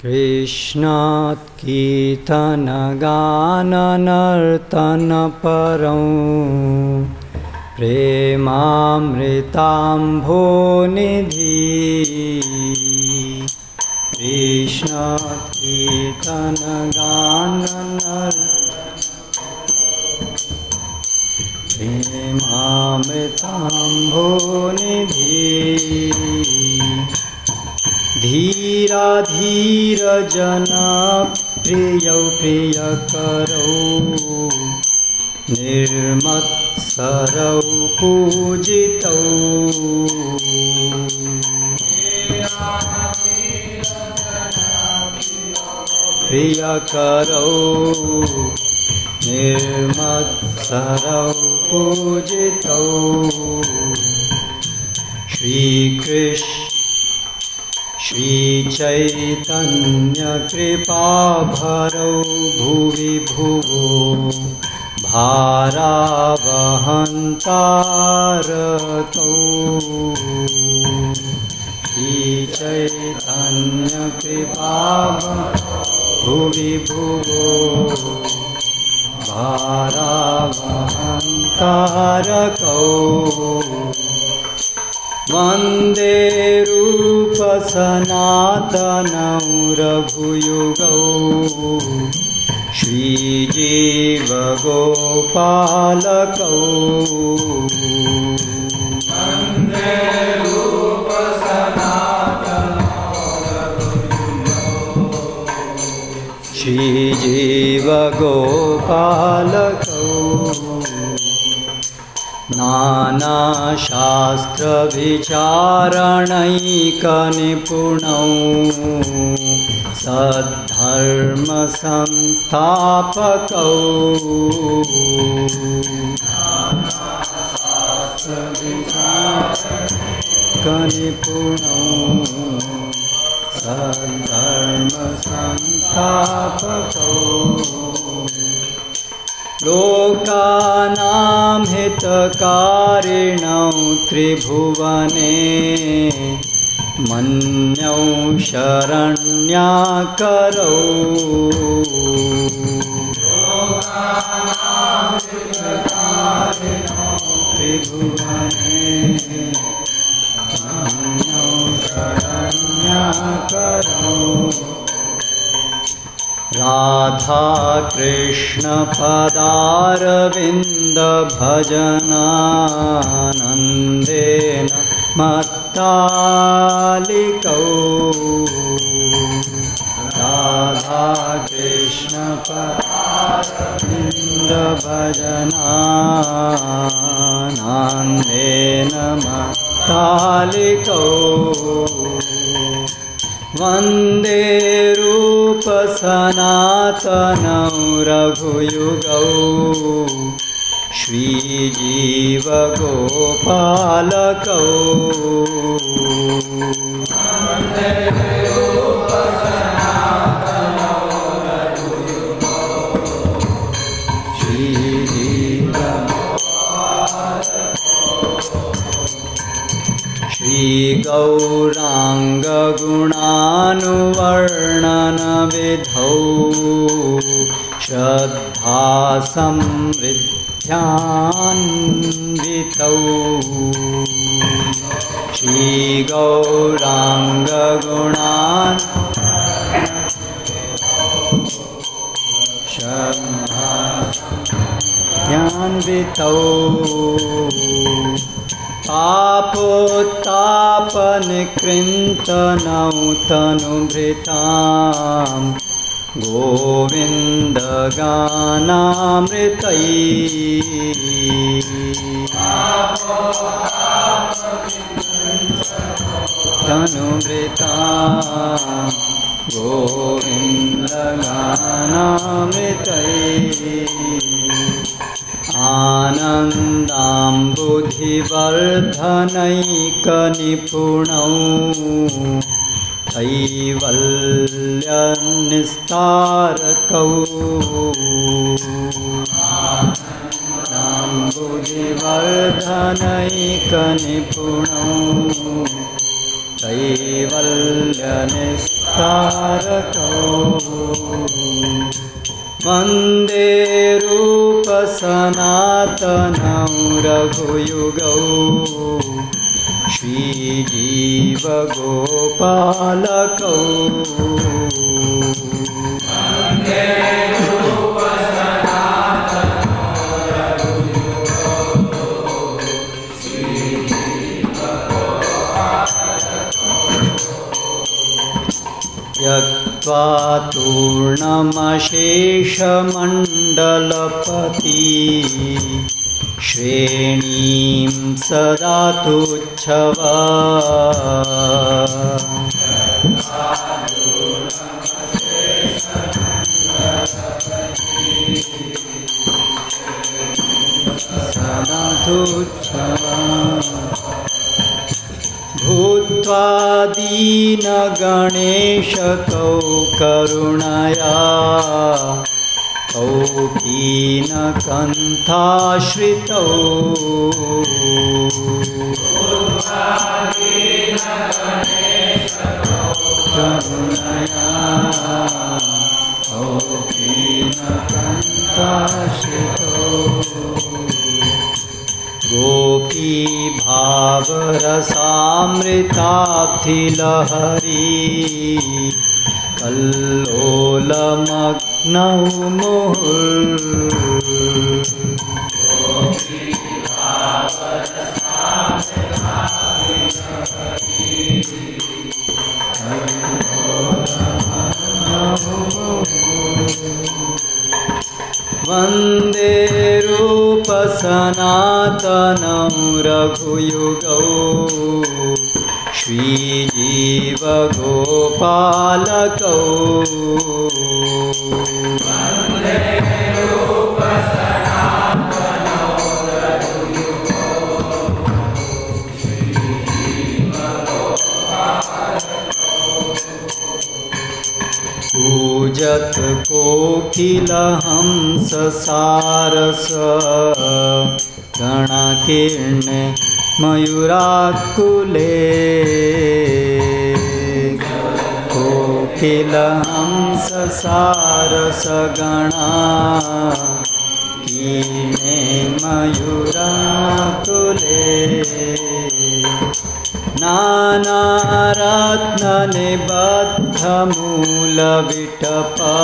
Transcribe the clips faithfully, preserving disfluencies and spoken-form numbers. कृष्णात् कीर्तन गान नर्तन परं प्रेमामृताम्भोनिधि कृष्णात् कीर्तन गान प्रेमामृताम्भोनिधि धीरा धीर जना प्रिय प्रिय करो निर्मत्सरौ पूजितौ प्रिय करो निर्मत्सरौ पूजितौ श्रीकृष्ण श्री चैतन्य कृपा भरो भुवि भुवो भारावहन्तारतो श्री चैतन्य कृपा भुवि भुवो भारावहन्तारतो वन्दे रूपसनातनं रघुयुगौ श्रीजीवगोपालकौ वन्दे रूपसनातनं रघुयुगौ श्रीजीवगोपालकौ नानाशास्त्रविचारणैकनिपुणौ सद्धर्मसंस्थापकौ कनिपुणौ सद्धर्मसंस्थापकौ लोकानां हितकारिणौ त्रिभुवने मन्यौ शरण्याकरौ लोकानां हितकारिणौ त्रिभुवने मन्यौ शरण्याकरौ राधा कृष्ण पदारविन्द भजनानन्देन मत्तालिकौ राधा कृष्ण पदारविन्द भजनानन्देन मत्तालिकौ वन्दे रूपसनातनौ रघुयुगौ श्रीजीवगोपालकौ वन्दे रूपसनातनौ रघुयुगौ श्रीजीवगोपालकौ श्रीगौराङ्गगुण अनुवर्णनविधौ श्रद्धा समृद्ध्यान्वितौ श्रीगौराङ्गगुणान् श्रद्धा समृद्ध्यान्वितौ पापोत्तापनिकृन्तनौ तनुभृतां गोविन्दगानामृतैः तनुभृतां गोविन्दगानामृतैः आनन्दां बुद्धिवर्धनैकनिपुणौ कैवल्यनिस्तारकौ आनन्दां बुद्धिवर्धनैकनिपुणौ कैवल्यनिस्तारकौ सारतो वंदे रूप सनातनं रघुयुगौ श्री जीव गोपालकौ वंदे रूप सनातनं रघुयुगौ श्री जीव गोपालकौ यत्त्वा तूर्णमशेषमण्डलपति श्रेणीं सदा तुच्छवा सदा तुच्छवा भूत्वा दीन गणेशकौ करुणया कौपीन कंथाश्रितौ गोपी भाव रसामृताब्धि लहरी कल्लोलमग्न नौ मोहर वंदे रूप सनातनं रघुयुगौ श्री जीव गोपालकौ पूजत कोकिलहंस सारस गणाकीर्ण मयूराकुले कोकिलहंस सारस गणाकीर्ण मयूराकुले नाना रत्न निबद्ध मूल विटपा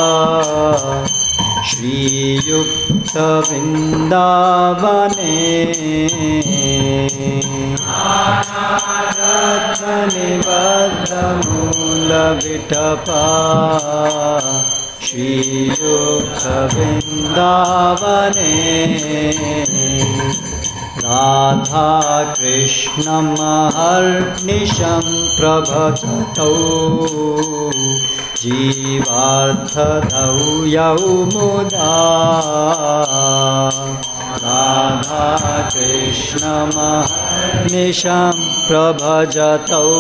श्रीयुक्त वृंदावने नाना रत्न निबद्ध मूल विटपा श्रीयुक्त वृंदावने राधा कृष्ण महर्निशं प्रभजतौ जीवार्थदौ यौ मुदा राधा कृष्ण महर्निशं प्रभजतौ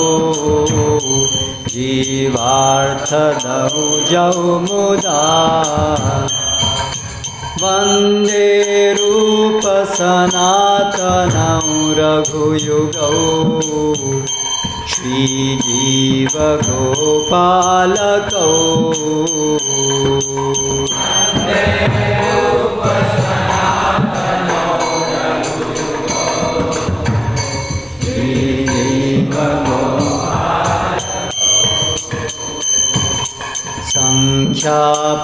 जीवार्थदौ यौ मुदा वंदे रूप सनातनं रघुयुगौ श्री जीव गोपालकौ वंदे रूप सनातनं रघुयुगौ श्री जीव गोपालकौ संख्या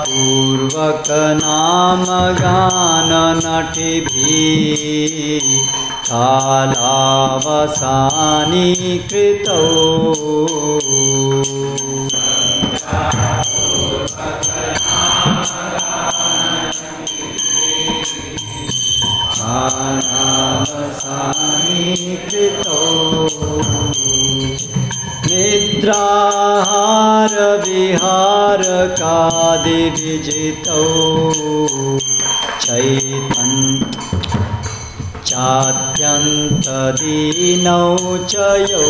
पूर्वक नाम गान नटिभिः कालावसानि कृतौ कालावसानि कृतौ निद्राहार विहार कादि विजितौ चैतन्य चात्यन्तदीनौ च यौ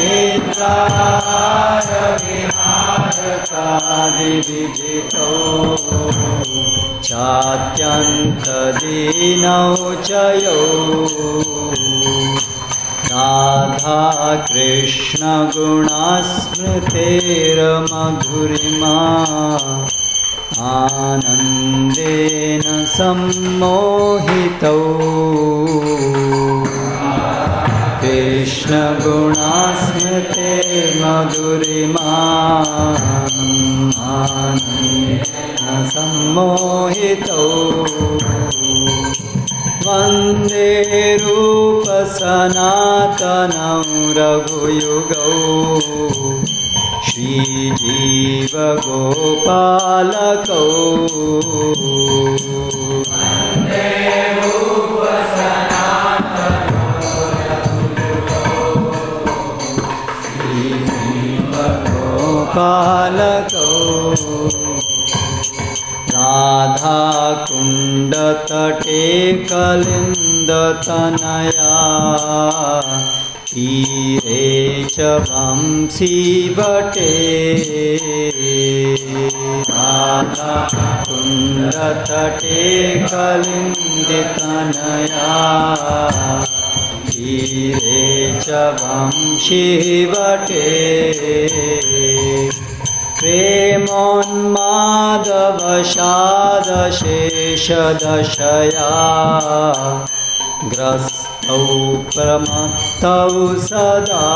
निद्राहार विहार कादि विजितौ चात्यन्तदीनौ च यौ राधा कृष्ण गुणास्मृतेर्मधुरिमा आनन्देन सम्मोहितौ कृष्ण गुणास्मृतेर्मधुरिमा आनन्देन सम्मोहितौ वन्दे रूपसनातनं रघुयुगौ श्रीजीवगोपालकौ वन्दे रूपसनातनं रघुयुगौ श्रीजीवगोपालकौ राधा कुण्ड तटे कलिन्दतनया तीरे च वंशीवटे राधा कुण्ड तटे कलिन्दतनया तीरे च वंशीवटे प्रेमोन्मादवशादशेषदशया ग्रस्तौ प्रमत्तौ सदा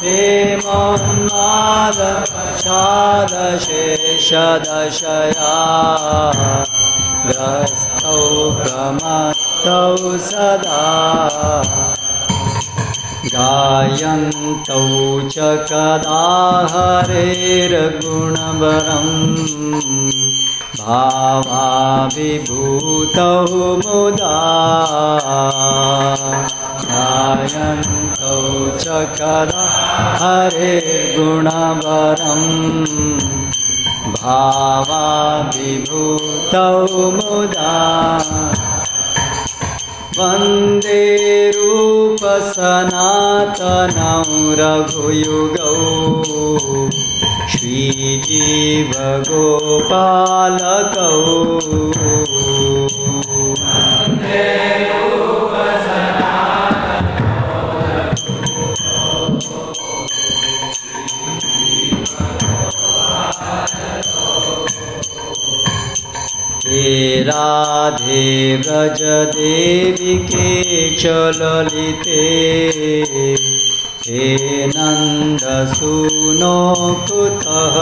प्रेमोन्मादवशादशेषदशया ग्रस्तौ प्रमत्तौ सदा गायन्तौ च कदा हरेर्गुणवरं भावाभिभूतौ मुदा गायन्तौ च कदा हरेर्गुणवरं भावाभिभूतौ मुदा वन्दे रूपसनातनं रघुयुगौ श्रीजीवगोपालकौ वन्दे रूपसनातनं रघुयुगौ श्रीजीवगोपालकौ हे राधे व्रज देवी के चललिते हे नंदसूनो कुतः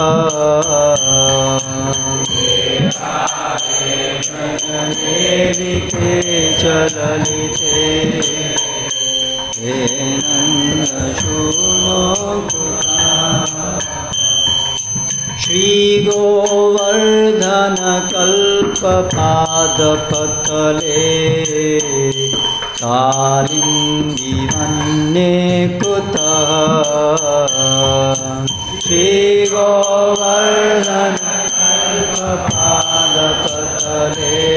व्रज देवी के चललिते हे नंदसूनो कुतः श्री गोवर्धन कल्पपादपतले कालिंदी वन्ने कुतः श्री गोवर्धन कल्पपादपतले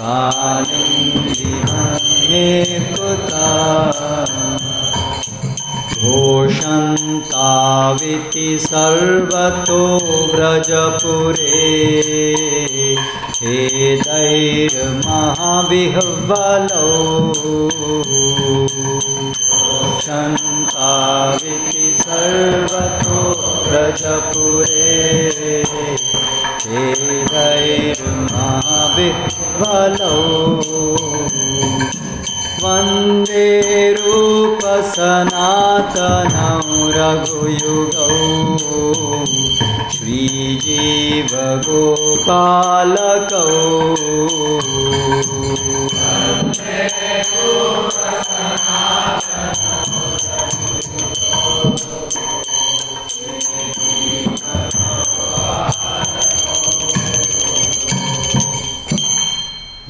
कालिंदी वन्ने कुतः घोषन्ताविति सर्वतो व्रजपुरे हे दैर्महाविह्वलौ घोषन्ताविति सर्वतो व्रजपुरे हे दैर्महाविह्वलौ वन्दे रूपसनातनं रघुयुगौ श्रीजीवगोपालकौ वन्दे रूपसनातनं रघुयुगौ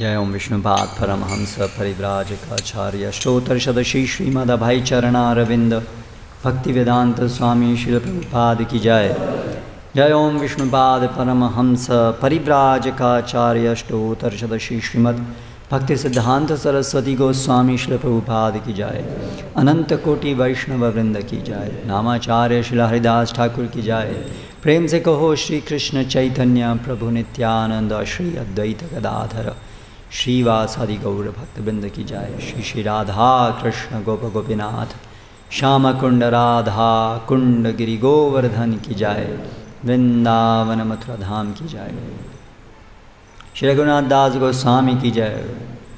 जय ओम विष्णुपाद परमहंस परिव्राजकाचार्य श्रोतर्षदशी श्रीमद भाई चरणारविंद भक्ति वेदांत स्वामी श्रील प्रभुपाद की जय। जय ओम विष्णुपाद परमहंस परिव्राजकाचार्य श्रोतर्षदशी श्रीमद भक्ति सिद्धांत सरस्वती गोस्वामी श्रील प्रभुपाद की जय। अनंत कोटि वैष्णव वृंद की जय। नामाचार्य श्रील हरिदास ठाकुर की जय। प्रेम से कहो श्री कृष्ण चैतन्य प्रभु नित्यानंद श्री अद्वैत गदाधर श्रीवासादि गौर भक्तवृंद की जाए। श्री श्री राधा कृष्ण गोप गोपीनाथ श्याम कुंड राधा कुंड गिरि गोवर्धन की जाए। वृंदावन मथुरा धाम की जाए। श्री रघुनाथ दास गोस्वामी की जय।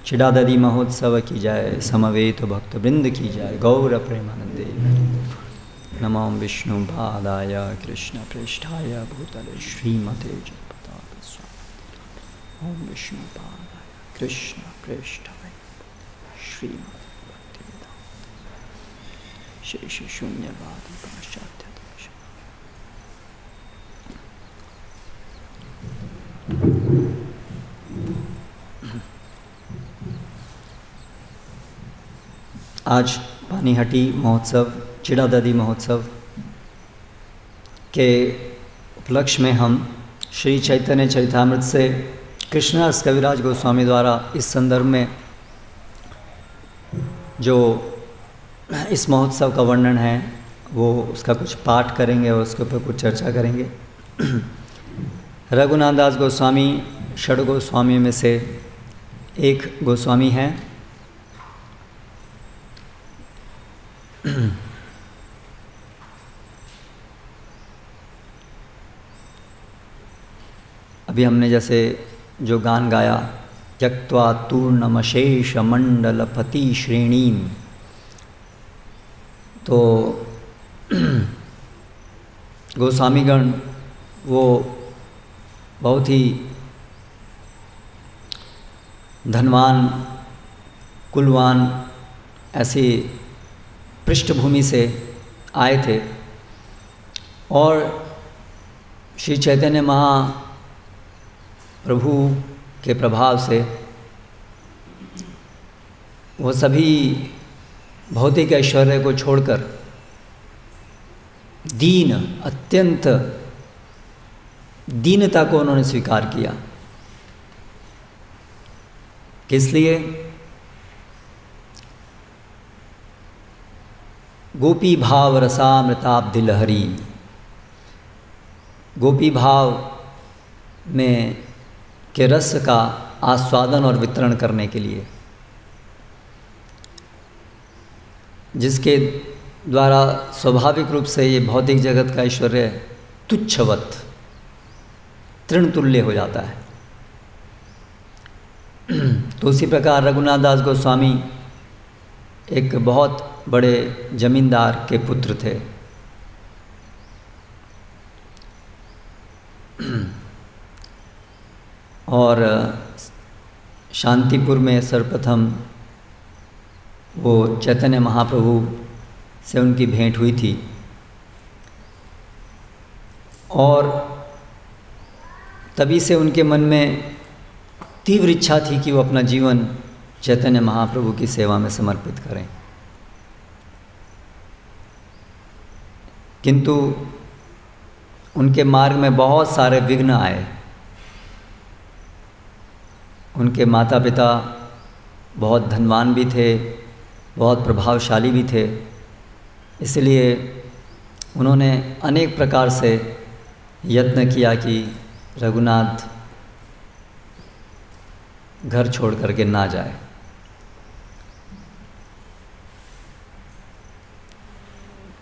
चिडा दधि महोत्सव की जय। समवेत भक्तवृंद की जय। गौर प्रेमानंदे नमो विष्णु पादाय कृष्ण पृष्ठाय भूतले श्रीमते जयपतापस्वामिने ओम विष्णु पादाय कृष्ण पृष्ठाय श्रीमते भक्तिवेदान्त श्री श्री शून्यवादी पाश्चात्य दर्शन। आज पानीहाटी महोत्सव, चिड़ा दधि महोत्सव के उपलक्ष्य में हम श्री चैतन्य चरितामृत से कृष्ण दास कविराज गोस्वामी द्वारा इस संदर्भ में जो इस महोत्सव का वर्णन है वो उसका कुछ पाठ करेंगे और उसके ऊपर कुछ चर्चा करेंगे। रघुनाथ दास गोस्वामी षड गोस्वामी में से एक गोस्वामी हैं। अभी हमने जैसे जो गान गाया, त्यक्त्वा तूर्णमशेष मंडलपति श्रेणीम, तो गोस्वामीगण वो बहुत ही धनवान कुलवान ऐसी पृष्ठभूमि से आए थे और श्री चैतन्य महाप्रभु के प्रभाव से वो सभी भौतिक ऐश्वर्य को छोड़कर दीन, अत्यंत दीनता को उन्होंने स्वीकार किया। किस लिए? गोपी भाव रसामृताब्धि लहरी, गोपी भाव में के रस का आस्वादन और वितरण करने के लिए, जिसके द्वारा स्वाभाविक रूप से ये भौतिक जगत का ऐश्वर्य तुच्छवत, तृणतुल्य हो जाता है। तो उसी प्रकार रघुनाथ दास गोस्वामी एक बहुत बड़े जमींदार के पुत्र थे। और शांतिपुर में सर्वप्रथम वो चैतन्य महाप्रभु से उनकी भेंट हुई थी और तभी से उनके मन में तीव्र इच्छा थी कि वो अपना जीवन चैतन्य महाप्रभु की सेवा में समर्पित करें। किंतु उनके मार्ग में बहुत सारे विघ्न आए। उनके माता पिता बहुत धनवान भी थे, बहुत प्रभावशाली भी थे, इसलिए उन्होंने अनेक प्रकार से यत्न किया कि रघुनाथ घर छोड़ करके ना जाए।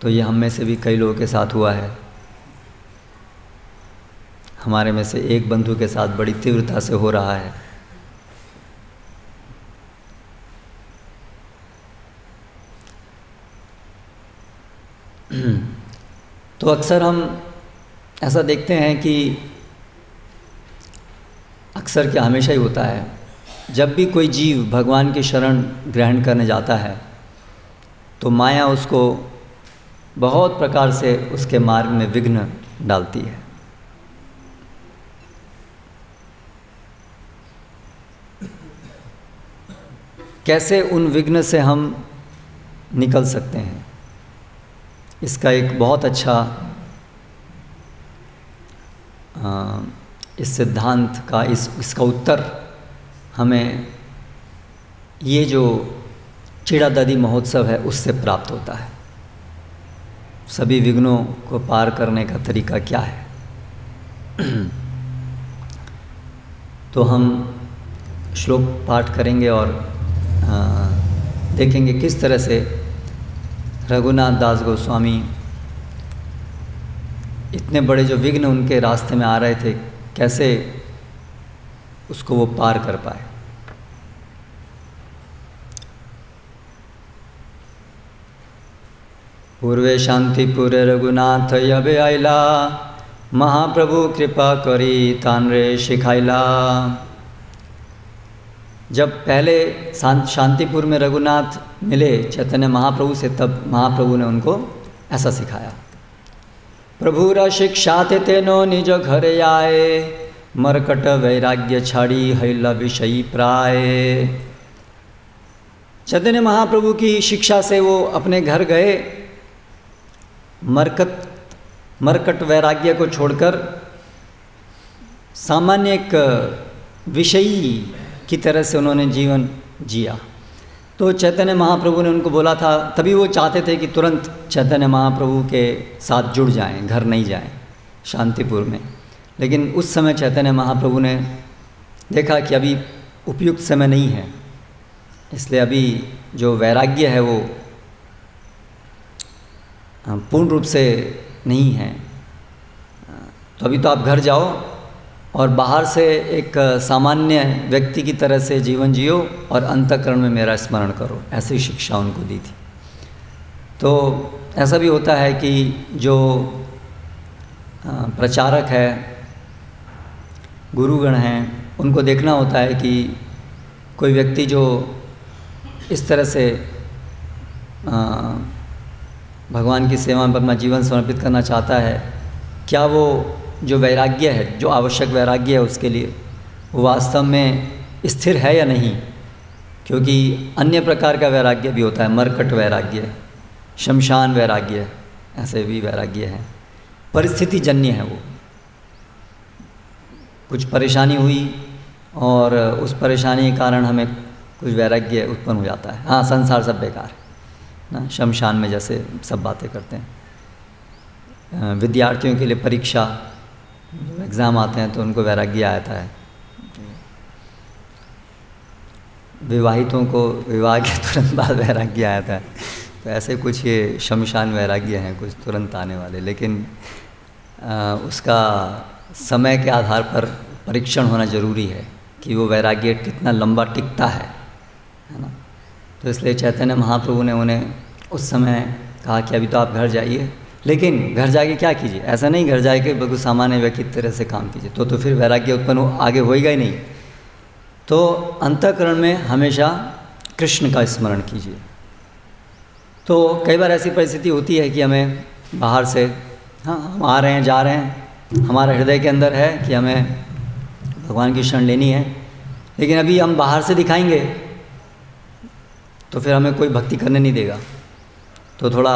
तो ये हम में से भी कई लोगों के साथ हुआ है। हमारे में से एक बंधु के साथ बड़ी तीव्रता से हो रहा है। तो अक्सर हम ऐसा देखते हैं कि अक्सर क्या हमेशा ही होता है, जब भी कोई जीव भगवान की शरण ग्रहण करने जाता है तो माया उसको बहुत प्रकार से उसके मार्ग में विघ्न डालती है। कैसे उन विघ्न से हम निकल सकते हैं, इसका एक बहुत अच्छा आ, इस सिद्धांत का इस इसका उत्तर हमें ये जो चिड़ा दधि महोत्सव है उससे प्राप्त होता है। सभी विघ्नों को पार करने का तरीका क्या है? तो हम श्लोक पाठ करेंगे और देखेंगे किस तरह से रघुनाथ दास गोस्वामी इतने बड़े जो विघ्न उनके रास्ते में आ रहे थे, कैसे उसको वो पार कर पाए। पूर्वे शांतिपुरे रघुनाथ यबे आइला, महाप्रभु कृपा करी तान रे सिखाइला। जब पहले शांतिपुर में रघुनाथ मिले चैतन्य महाप्रभु से, तब महाप्रभु ने उनको ऐसा सिखाया। प्रभुर शिक्षा ते तेनो निज घरे आए, मरकट वैराग्य छाड़ी हैला विषयी प्राय। चैतन्य महाप्रभु की शिक्षा से वो अपने घर गए, मरकट मरकट वैराग्य को छोड़कर सामान्य एक विषयी की तरह से उन्होंने जीवन जिया। तो चैतन्य महाप्रभु ने उनको बोला था, तभी वो चाहते थे कि तुरंत चैतन्य महाप्रभु के साथ जुड़ जाएं, घर नहीं जाएं शांतिपुर में। लेकिन उस समय चैतन्य महाप्रभु ने देखा कि अभी उपयुक्त समय नहीं है, इसलिए अभी जो वैराग्य है वो पूर्ण रूप से नहीं है, तो अभी तो आप घर जाओ और बाहर से एक सामान्य व्यक्ति की तरह से जीवन जियो और अंतःकरण में मेरा स्मरण करो, ऐसी शिक्षा उनको दी थी। तो ऐसा भी होता है कि जो प्रचारक है, गुरुगण हैं, उनको देखना होता है कि कोई व्यक्ति जो इस तरह से भगवान की सेवा में अपना जीवन समर्पित करना चाहता है, क्या वो जो वैराग्य है, जो आवश्यक वैराग्य है उसके लिए, वो वास्तव में स्थिर है या नहीं। क्योंकि अन्य प्रकार का वैराग्य भी होता है, मरकट वैराग्य, शमशान वैराग्य, ऐसे भी वैराग्य हैं, परिस्थिति जन्य है। वो कुछ परेशानी हुई और उस परेशानी के कारण हमें कुछ वैराग्य उत्पन्न हो जाता है, हाँ संसार सब बेकार है ना, शमशान में जैसे सब बातें करते हैं। विद्यार्थियों के लिए परीक्षा एग्ज़ाम आते हैं तो उनको वैराग्य आता है, विवाहितों को विवाह के तुरंत बाद वैराग्य आता है। तो ऐसे कुछ ये शमशान वैराग्य हैं, कुछ तुरंत आने वाले, लेकिन आ, उसका समय के आधार पर परीक्षण होना ज़रूरी है कि वो वैराग्य कितना लंबा टिकता है, है ना। तो इसलिए चैतन्य महाप्रभु ने उन्हें उस समय कहा कि अभी तो आप घर जाइए, लेकिन घर जाके क्या कीजिए, ऐसा नहीं घर जाके बिल्कुल सामान्य व्यक्ति तरह से काम कीजिए, तो तो फिर वैराग्य उत्पन्न हो, आगे होएगा ही नहीं। तो अंतःकरण में हमेशा कृष्ण का स्मरण कीजिए। तो कई बार ऐसी परिस्थिति होती है कि हमें बाहर से, हाँ हम आ रहे हैं जा रहे हैं, हमारे हृदय के अंदर है कि हमें भगवान की शरण लेनी है, लेकिन अभी हम बाहर से दिखाएंगे तो फिर हमें कोई भक्ति करने नहीं देगा। तो थोड़ा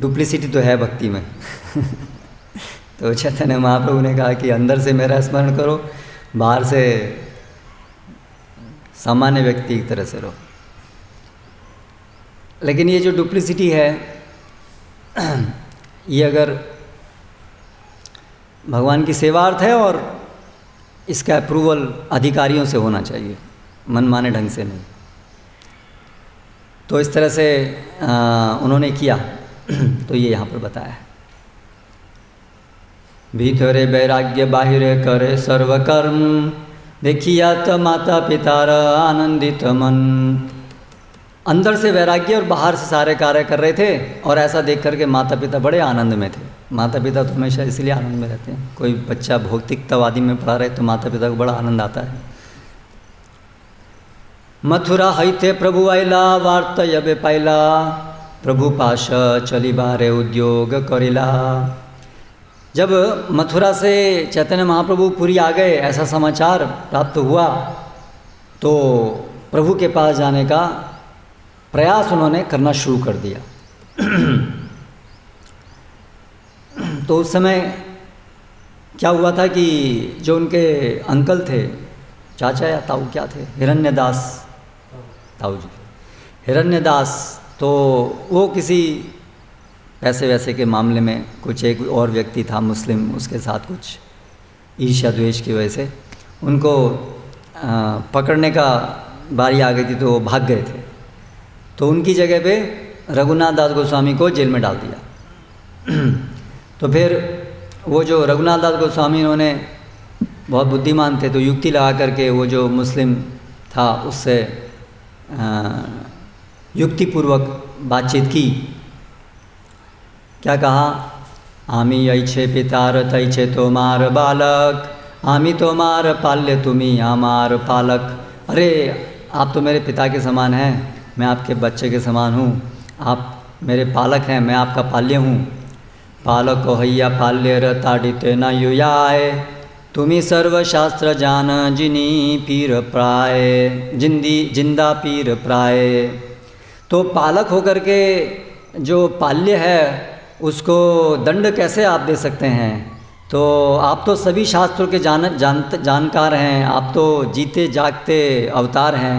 डुप्लिसिटी तो है भक्ति में। तो चैतन्य महाप्रभु ने कहा कि अंदर से मेरा स्मरण करो, बाहर से सामान्य व्यक्ति की तरह से रहो। लेकिन ये जो डुप्लिसिटी है, ये अगर भगवान की सेवार्थ है और इसका अप्रूवल अधिकारियों से होना चाहिए, मनमाने ढंग से नहीं। तो इस तरह से आ, उन्होंने किया, तो ये यहाँ पर बताया है। भीतरे वैराग्य बाहिरे करे सर्वकर्म, देखिया तो माता पिता र आनंदित मन। अंदर से वैराग्य और बाहर से सारे कार्य कर रहे थे, और ऐसा देख करके माता पिता बड़े आनंद में थे। माता पिता तो हमेशा इसलिए आनंद में रहते हैं, कोई बच्चा भौतिकतावादी में पढ़ा रहे तो माता पिता को बड़ा आनंद आता है। मथुरा हईते प्रभु आइला, वार्ता यबे पाइला, प्रभु पाश चली बारे उद्योग करिला। जब मथुरा से चैतन्य महाप्रभु पुरी आ गए, ऐसा समाचार प्राप्त हुआ, तो प्रभु के पास जाने का प्रयास उन्होंने करना शुरू कर दिया। तो उस समय क्या हुआ था कि जो उनके अंकल थे, चाचा या ताऊ क्या थे, हिरण्यदास ताऊ जी, हिरण्यदास, तो वो किसी पैसे वैसे के मामले में, कुछ एक और व्यक्ति था मुस्लिम, उसके साथ कुछ ईर्ष्या द्वेष की वजह से उनको पकड़ने का बारी आ गई थी तो वो भाग गए थे, तो उनकी जगह पे रघुनाथ दास गोस्वामी को जेल में डाल दिया। तो फिर वो जो रघुनाथ दास गोस्वामी इन्होंने बहुत बुद्धिमान थे, तो युक्ति लगा करके वो जो मुस्लिम था उससे युक्तिपूर्वक बातचीत की। क्या कहा, आमी ऐछे पितार तैछे तोमार बालक, आमी तोमार पाल्य तुमी आमार पालक। अरे आप तो मेरे पिता के समान हैं, मैं आपके बच्चे के समान हूँ, आप मेरे पालक हैं, मैं आपका पाल्य हूँ। पालक हैया पाल्य रताडिते न युयाय, तुम्ही सर्वशास्त्र जान जिनी पीर प्राय, जिंदी जिंदा पीर प्राय। तो पालक होकर के जो पाल्य है उसको दंड कैसे आप दे सकते हैं, तो आप तो सभी शास्त्रों के जान जान जानकार हैं, आप तो जीते जागते अवतार हैं,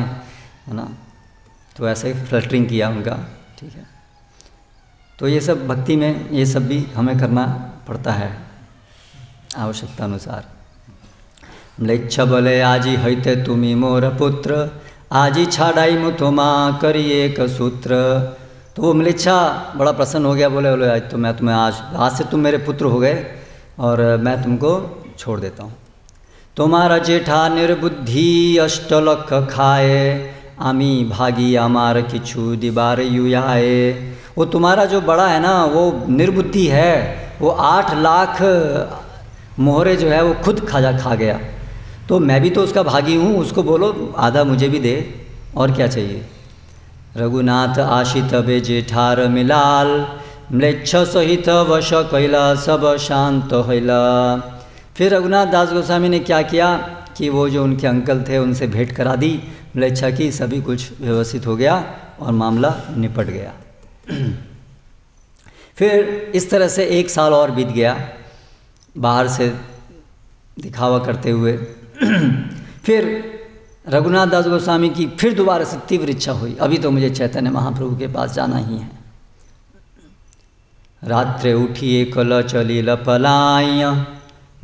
है ना। तो ऐसे फ्लटरिंग किया उनका, ठीक है। तो ये सब भक्ति में ये सब भी हमें करना पड़ता है आवश्यकता अनुसार। इच्छा बोले आजी हईते तुमी मोर पुत्र, आजी छाड़ाई मुथोमा करिए एक सूत्र। तो वो मलेच्छा बड़ा प्रसन्न हो गया, बोले बोले आज तो मैं तुम्हें आज आज से तुम मेरे पुत्र हो गए और मैं तुमको छोड़ देता हूँ। तुम्हारा जेठा निर्बुद्धि अष्टलख खाए, आमी भागी आमार किछु दिबार युयाए। वो तुम्हारा जो बड़ा है ना वो निर्बुद्धि है, वो आठ लाख मोहरे जो है वो खुद खाजा खा गया, तो मैं भी तो उसका भागी हूँ, उसको बोलो आधा मुझे भी दे, और क्या चाहिए। रघुनाथ आशित बे जेठार मिलाल, म्लेच्छ सहित वश कैला सब शांत हैला। फिर रघुनाथ दास गोस्वामी ने क्या किया कि वो जो उनके अंकल थे उनसे भेंट करा दी म्लेच्छा की, सभी कुछ व्यवस्थित हो गया और मामला निपट गया। फिर इस तरह से एक साल और बीत गया बाहर से दिखावा करते हुए। फिर रघुनाथ दास गोस्वामी की फिर दोबारा से तीव्र इच्छा हुई, अभी तो मुझे चैतन्य महाप्रभु के पास जाना ही है। रात्रे उठिए कल चली ल पलाय,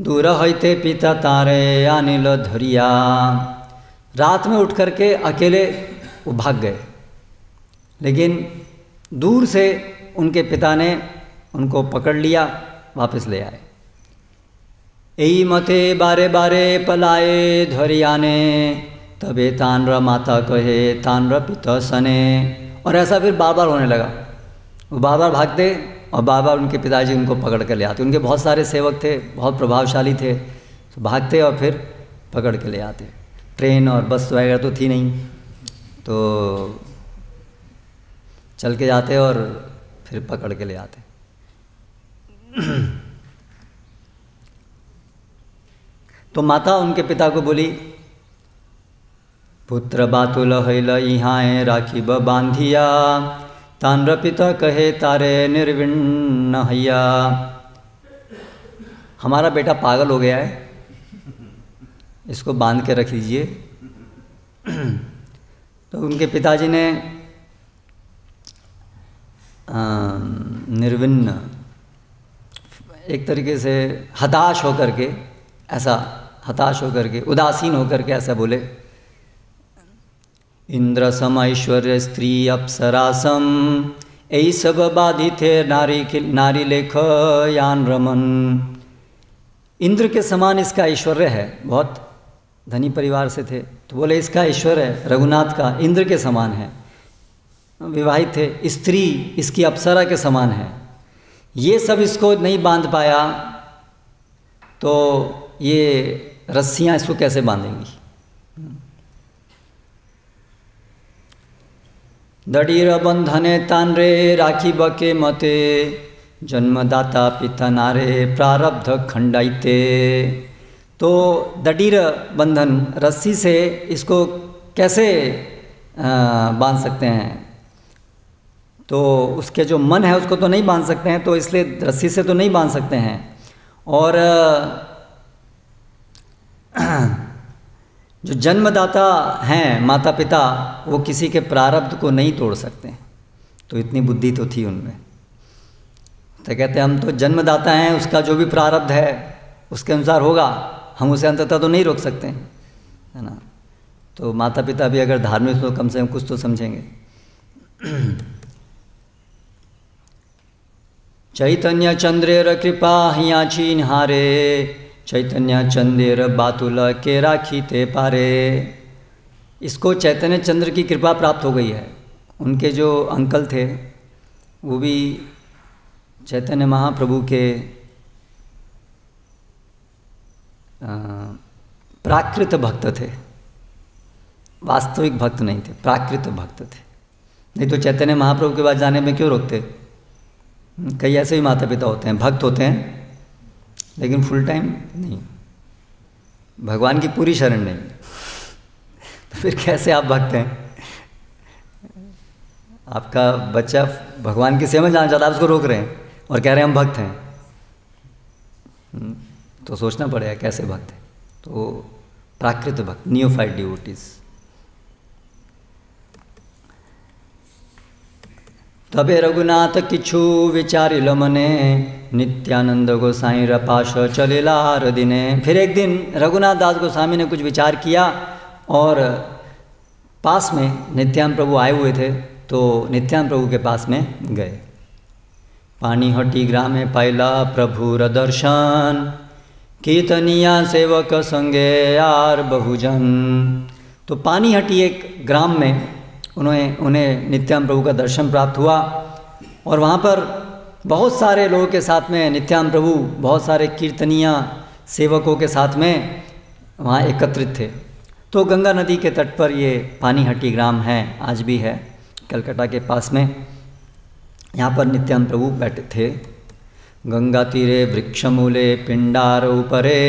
दूर हईते पिता तारे आनिल धरिया। रात में उठ करके अकेले वो भाग गए, लेकिन दूर से उनके पिता ने उनको पकड़ लिया, वापस ले आए। एई मते बारे बारे पलाए धरियाने, तबे तानरा माता कहे तानरा पिता सने। और ऐसा फिर बार बार होने लगा, वो बार बार भागते और बार बार उनके पिताजी उनको पकड़ कर ले आते। उनके बहुत सारे सेवक थे, बहुत प्रभावशाली थे, तो भागते और फिर पकड़ के ले आते। ट्रेन और बस वगैरह तो थी नहीं, तो चल के जाते और फिर पकड़ के ले आते। तो माता उनके पिता को बोली, पुत्र बातुल हैल इहाए राखी बांधिया, तानर पिता कहे तारे निर्विण्ण हैया। हमारा बेटा पागल हो गया है, इसको बांध के रख लीजिए। तो उनके पिताजी ने निर्विण्ण एक तरीके से हताश होकर के, ऐसा हताश होकर के उदासीन होकर के ऐसा बोले। इंद्र सम ऐश्वर्य स्त्री अप्सरासम, ऐ सब बाधी थे नारी के नारी लेख यान रमन। इंद्र के समान इसका ऐश्वर्य है, बहुत धनी परिवार से थे, तो बोले इसका ऐश्वर्य है रघुनाथ का इंद्र के समान है, विवाहित थे, स्त्री इसकी अप्सरा के समान है। ये सब इसको नहीं बांध पाया तो ये रस्सियाँ इसको कैसे बांधेंगी। दड़ीर बंधने तानरे राखी बके मते, जन्मदाता पिता नारे प्रारब्ध खंडाइते। तो दड़ीर बंधन रस्सी से इसको कैसे बांध सकते हैं, तो उसके जो मन है उसको तो नहीं बांध सकते हैं, तो इसलिए रस्सी से तो नहीं बांध सकते हैं। और जो जन्मदाता हैं माता पिता वो किसी के प्रारब्ध को नहीं तोड़ सकते, तो इतनी बुद्धि तो थी उनमें। तो कहते हम तो जन्मदाता हैं, उसका जो भी प्रारब्ध है उसके अनुसार होगा, हम उसे अंततः तो नहीं रोक सकते हैं, है ना। तो माता पिता भी अगर धार्मिक हो कम से कम कुछ तो समझेंगे। चैतन्य चंद्रेर कृपा याचीन हारे, चैतन्य चंद्रेर बातुल के राखी ते पारे। इसको चैतन्य चंद्र की कृपा प्राप्त हो गई है। उनके जो अंकल थे वो भी चैतन्य महाप्रभु के प्राकृत भक्त थे, वास्तविक भक्त नहीं थे, प्राकृत भक्त थे। नहीं तो चैतन्य महाप्रभु के पास जाने में क्यों रोकते। कई ऐसे भी माता पिता होते हैं, भक्त होते हैं लेकिन फुल टाइम नहीं, भगवान की पूरी शरण नहीं, तो फिर कैसे आप भक्त हैं। आपका बच्चा भगवान की सेवा में जाना चाहता है, आप उसको रोक रहे हैं और कह रहे हैं हम भक्त हैं। तो सोचना पड़ेगा कैसे भक्त है। तो प्राकृत भक्त, नियोफाइट डिवोटीज। तबे रघुनाथ किछु विचारिल मने, नित्यानंद गोसाई रपाश चलेला हर दिने। फिर एक दिन रघुनाथ दास गोस्वामी ने कुछ विचार किया और पास में नित्यानंद प्रभु आए हुए थे, तो नित्यानंद प्रभु के पास में गए। पानीहटी ग्रामे पाइला प्रभुर दर्शन, कीर्तनिया सेवक संगे यार बहुजन। तो पानीहटी एक ग्राम में उन्हें उन्हें नित्यानंद प्रभु का दर्शन प्राप्त हुआ और वहाँ पर बहुत सारे लोगों के साथ में नित्यानंद प्रभु बहुत सारे कीर्तनिया सेवकों के साथ में वहाँ एकत्रित थे। तो गंगा नदी के तट पर ये पानीहट्टी ग्राम है, आज भी है, कलकत्ता के पास में। यहाँ पर नित्यानंद प्रभु बैठे थे। गंगा तीरे वृक्षमूले पिंडार उपरे,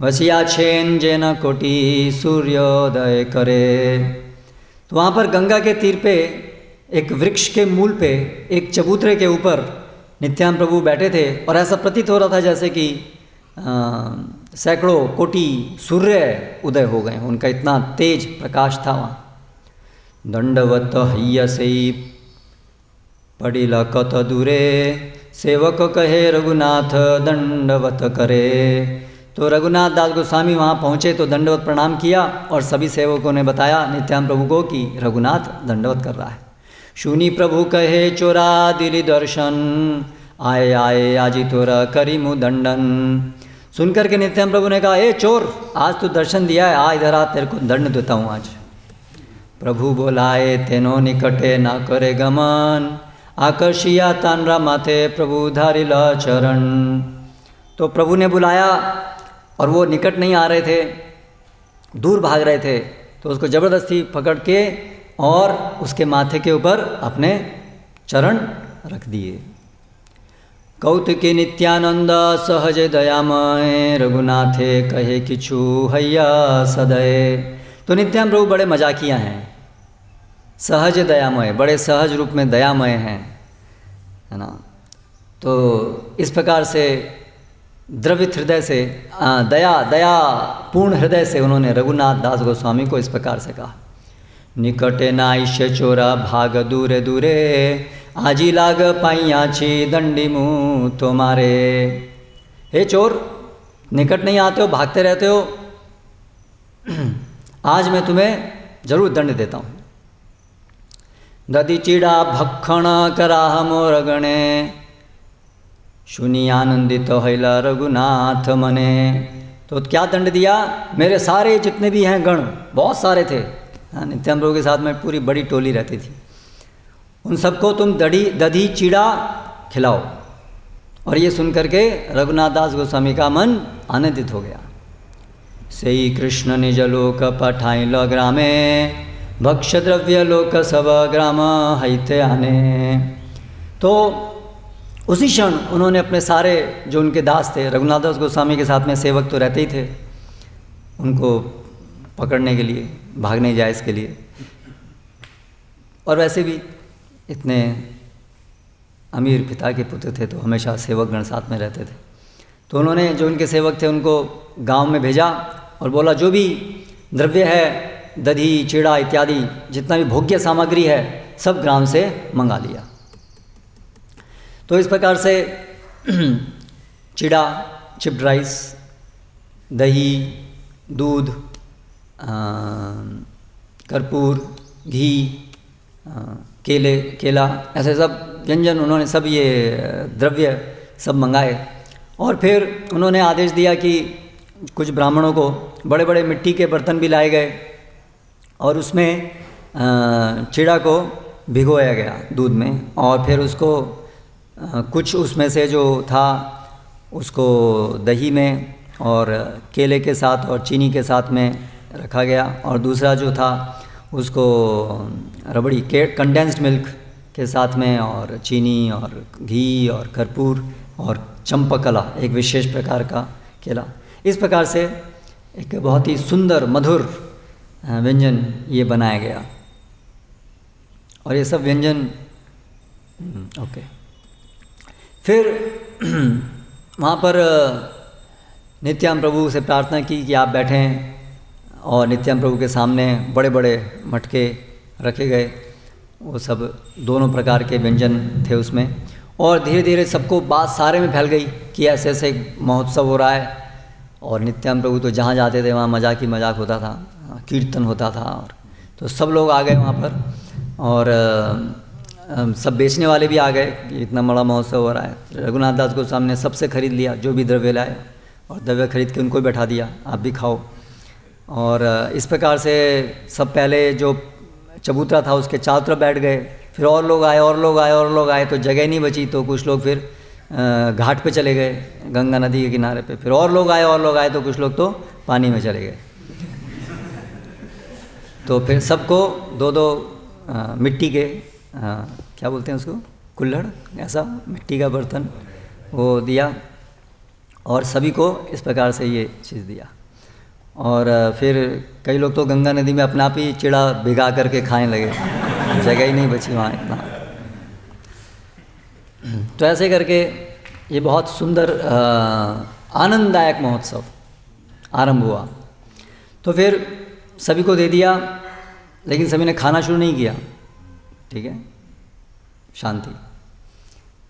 वसिया छेन जेना कोटि सूर्योदय करे। तो वहाँ पर गंगा के तीर पे एक वृक्ष के मूल पे एक चबूतरे के ऊपर नित्यानंद प्रभु बैठे थे और ऐसा प्रतीत हो रहा था जैसे कि सैकड़ों कोटि सूर्य उदय हो गए, उनका इतना तेज प्रकाश था वहाँ। दंडवत हय्य से पड़िला कत दूरे, सेवक कहे रघुनाथ दंडवत करे। तो रघुनाथ दास गोस्वामी वहाँ पहुँचे तो दंडवत प्रणाम किया और सभी सेवकों ने बताया नित्यानंद प्रभु को कि रघुनाथ दंडवत कर रहा है। शूनी प्रभु कहे चोरा दिली दर्शन, आए आए आजी तोरा करी मुँह दंडन। सुनकर के नित्यानंद प्रभु ने कहा, ए चोर, आज तू दर्शन दिया है, आ इधर आ, तेरे को दंड देता हूँ आज। प्रभु बोलाए तेनो निकटे ना करे गमन, आकर्षिया तानरा माथे प्रभु धारिला चरण। तो प्रभु ने बुलाया और वो निकट नहीं आ रहे थे, दूर भाग रहे थे, तो उसको ज़बरदस्ती पकड़ के और उसके माथे के ऊपर अपने चरण रख दिए। कौतुकी नित्यानंद सहज दयामय, रघुनाथे कहे किछु हैया सदय। तो नित्यानंद प्रभु बड़े मजाकिया हैं, सहज दयामय, बड़े सहज रूप में दयामय हैं, है ना। तो इस प्रकार से द्रवित हृदय से, दया दया पूर्ण हृदय से उन्होंने रघुनाथ दास गोस्वामी को इस प्रकार से कहा। निकटे नाइश चोरा भाग दूरे दूरे, आजी लाग पाइयाची दंडी मुँह तुम्हारे। हे चोर, निकट नहीं आते हो, भागते रहते हो, आज मैं तुम्हें जरूर दंड देता हूँ। ददी चिड़ा भक्षण कराह मोर गणे, सुनी आनंदित हैला रघुनाथ मने। तो क्या दंड दिया, मेरे सारे जितने भी हैं गण, बहुत सारे थे, नित्यानंद प्रभु के साथ में पूरी बड़ी टोली रहती थी, उन सबको तुम दड़ी दधी चीड़ा खिलाओ। और ये सुन करके रघुनाथ दास गोस्वामी का मन आनंदित हो गया। सही कृष्ण निज लोक पठाई ल ग्रामे, भक्ष द्रव्य लोक सब ग्राम हैते आने। तो उसी क्षण उन्होंने अपने सारे जो उनके दास थे, रघुनाथ दास गोस्वामी के साथ में सेवक तो रहते ही थे, उनको पकड़ने के लिए, भागने जाए इसके लिए, और वैसे भी इतने अमीर पिता के पुत्र थे तो हमेशा सेवक गण साथ में रहते थे। तो उन्होंने जो उनके सेवक थे उनको गांव में भेजा और बोला जो भी द्रव्य है, दधी चिड़ा इत्यादि जितना भी भोग्य सामग्री है, सब ग्राम से मंगा लिया। तो इस प्रकार से चिड़ा, चिप्ड राइस, दही, दूध, कर्पूर, घी, केले, केला, ऐसे सब व्यंजन उन्होंने सब ये द्रव्य सब मंगाए। और फिर उन्होंने आदेश दिया कि कुछ ब्राह्मणों को बड़े बड़े मिट्टी के बर्तन भी लाए गए और उसमें चिड़ा को भिगोया गया दूध में, और फिर उसको कुछ उसमें से जो था उसको दही में और केले के साथ और चीनी के साथ में रखा गया, और दूसरा जो था उसको रबड़ी के कंडेंस्ड मिल्क के साथ में और चीनी और घी और कर्पूर और चंपकला, एक विशेष प्रकार का केला। इस प्रकार से एक बहुत ही सुंदर मधुर व्यंजन ये बनाया गया। और ये सब व्यंजन ओके फिर वहाँ पर नित्यानंद प्रभु से प्रार्थना की कि आप बैठें, और नित्यानंद प्रभु के सामने बड़े बड़े मटके रखे गए, वो सब दोनों प्रकार के व्यंजन थे उसमें। और धीरे धीरे सबको बात सारे में फैल गई कि ऐसे ऐसे महोत्सव हो रहा है, और नित्यानंद प्रभु तो जहाँ जाते थे वहाँ मजाक ही मजाक होता था, कीर्तन होता था, और तो सब लोग आ गए वहाँ पर। और आ, सब बेचने वाले भी आ गए कि इतना बड़ा महोत्सव हो रहा है। रघुनाथ दास गोस्वामी ने सबसे खरीद लिया जो भी द्रव्य लाए, और द्रव्य खरीद के उनको बैठा दिया, आप भी खाओ। और इस प्रकार से सब पहले जो चबूतरा था उसके चारों तरफ बैठ गए, फिर और लोग आए और लोग आए और लोग आए तो जगह नहीं बची, तो कुछ लोग फिर घाट पे चले गए गंगा नदी के किनारे पे, फिर और लोग आए और लोग आए तो कुछ लोग तो पानी में चले गए। तो फिर सबको दो दो आ, मिट्टी के आ, क्या बोलते हैं उसको, कुल्हड़, ऐसा मिट्टी का बर्तन वो दिया, और सभी को इस प्रकार से ये चीज़ दिया। और फिर कई लोग तो गंगा नदी में अपना आप ही चिड़ा भिगा करके खाने लगे, जगह ही नहीं बची वहाँ इतना। तो ऐसे करके ये बहुत सुंदर आनंददायक महोत्सव आरंभ हुआ। तो फिर सभी को दे दिया, लेकिन सभी ने खाना शुरू नहीं किया। ठीक है, शांति,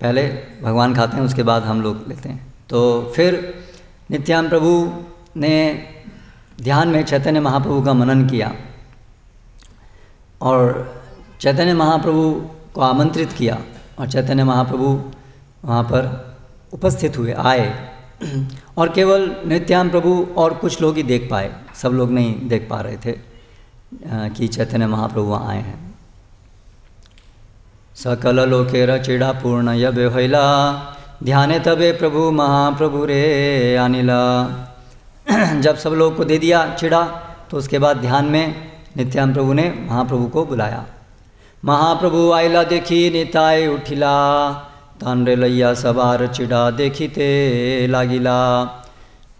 पहले भगवान खाते हैं उसके बाद हम लोग लेते हैं। तो फिर नित्यानंद प्रभु ने ध्यान में चैतन्य महाप्रभु का मनन किया और चैतन्य महाप्रभु को आमंत्रित किया, और चैतन्य महाप्रभु वहाँ पर उपस्थित हुए, आए, और केवल नित्यानंद प्रभु और कुछ लोग ही देख पाए, सब लोग नहीं देख पा रहे थे कि चैतन्य महाप्रभु वहाँ आए हैं। सकल लोकेर चिड़ा पूर्ण यबेहला ध्याने तबे प्रभु महाप्रभु रे अनिला। जब सब लोग को दे दिया चिड़ा, तो उसके बाद ध्यान में नित्यानंद प्रभु ने महाप्रभु को बुलाया। महाप्रभु आइला देखी निताय उठिला तान रे लैया सवार चिड़ा देखी ते लागिला।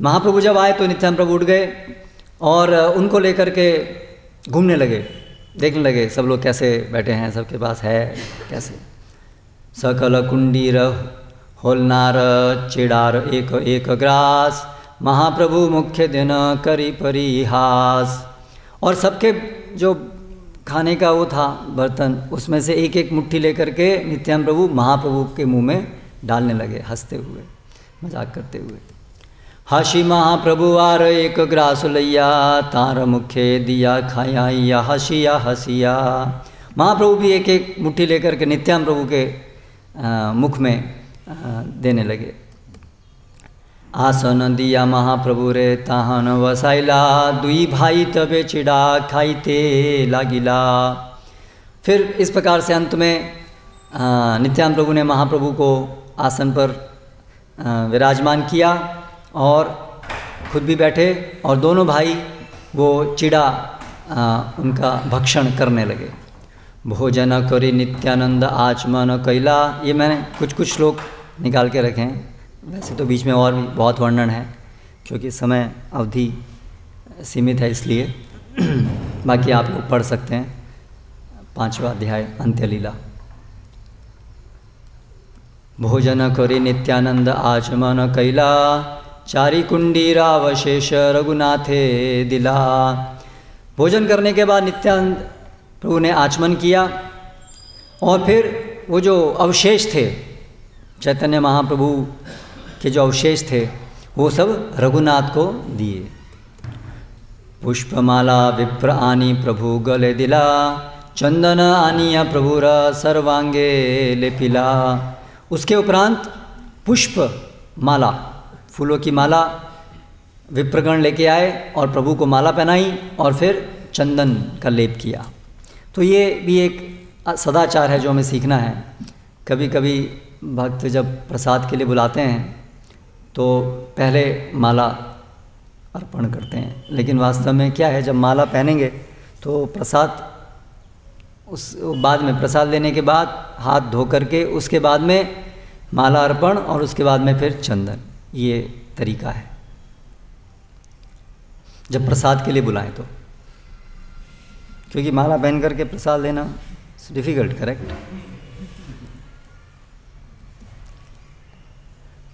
महाप्रभु जब आए तो नित्यानंद प्रभु उठ गए और उनको लेकर के घूमने लगे, देखने लगे सब लोग कैसे बैठे हैं, सबके पास है कैसे। सकल कुंडीर होलनार चिड़ार एक एक ग्रास महाप्रभु मुख्य दिन करी परिहास। और सबके जो खाने का वो था बर्तन, उसमें से एक एक मुट्ठी लेकर के नित्यानंद प्रभु महाप्रभु के मुंह में डालने लगे, हंसते हुए मजाक करते हुए। हसी महाप्रभु आर एक ग्रास लैया तार मुख्य दिया खाया या हसिया हसिया। महाप्रभु भी एक एक मुट्ठी लेकर के नित्यानंद प्रभु के आ, मुख में आ, देने लगे। आसन दिया महाप्रभु रे ताहन वसाइला दुई भाई तबे चिड़ा खाइते लागिला। फिर इस प्रकार से अंत में नित्यानंद प्रभु ने महाप्रभु को आसन पर विराजमान किया और खुद भी बैठे, और दोनों भाई वो चिड़ा उनका भक्षण करने लगे। भोजन करी नित्यानंद आचमन कैला, ये मैंने कुछ कुछ श्लोक निकाल के रखे हैं, वैसे तो बीच में और भी बहुत वर्णन है, क्योंकि समय अवधि सीमित है इसलिए। बाकी आप लोग पढ़ सकते हैं पांचवा अध्याय अंत्यलीला। भोजन करी नित्यानंद आचमन कैला चारी कुंडीरावशेष रघुनाथे दिला। भोजन करने के बाद नित्यानंद प्रभु ने आचमन किया, और फिर वो जो अवशेष थे चैतन्य महाप्रभु के जो अवशेष थे वो सब रघुनाथ को दिए। पुष्पमाला विप्र आनी प्रभु गले दिला, चंदन आनिया प्रभुरा सर्वांगे लेपिला। उसके उपरांत पुष्प माला, फूलों की माला विप्रगण लेके आए और प्रभु को माला पहनाई और फिर चंदन का लेप किया। तो ये भी एक सदाचार है जो हमें सीखना है। कभी कभी भक्त जब प्रसाद के लिए बुलाते हैं तो पहले माला अर्पण करते हैं, लेकिन वास्तव में क्या है, जब माला पहनेंगे तो प्रसाद उस बाद में, प्रसाद लेने के बाद हाथ धो करके उसके बाद में माला अर्पण और उसके बाद में फिर चंदन, ये तरीका है जब प्रसाद के लिए बुलाएं तो, क्योंकि माला पहन करके प्रसाद लेना इट्स डिफ़िकल्ट। करेक्ट।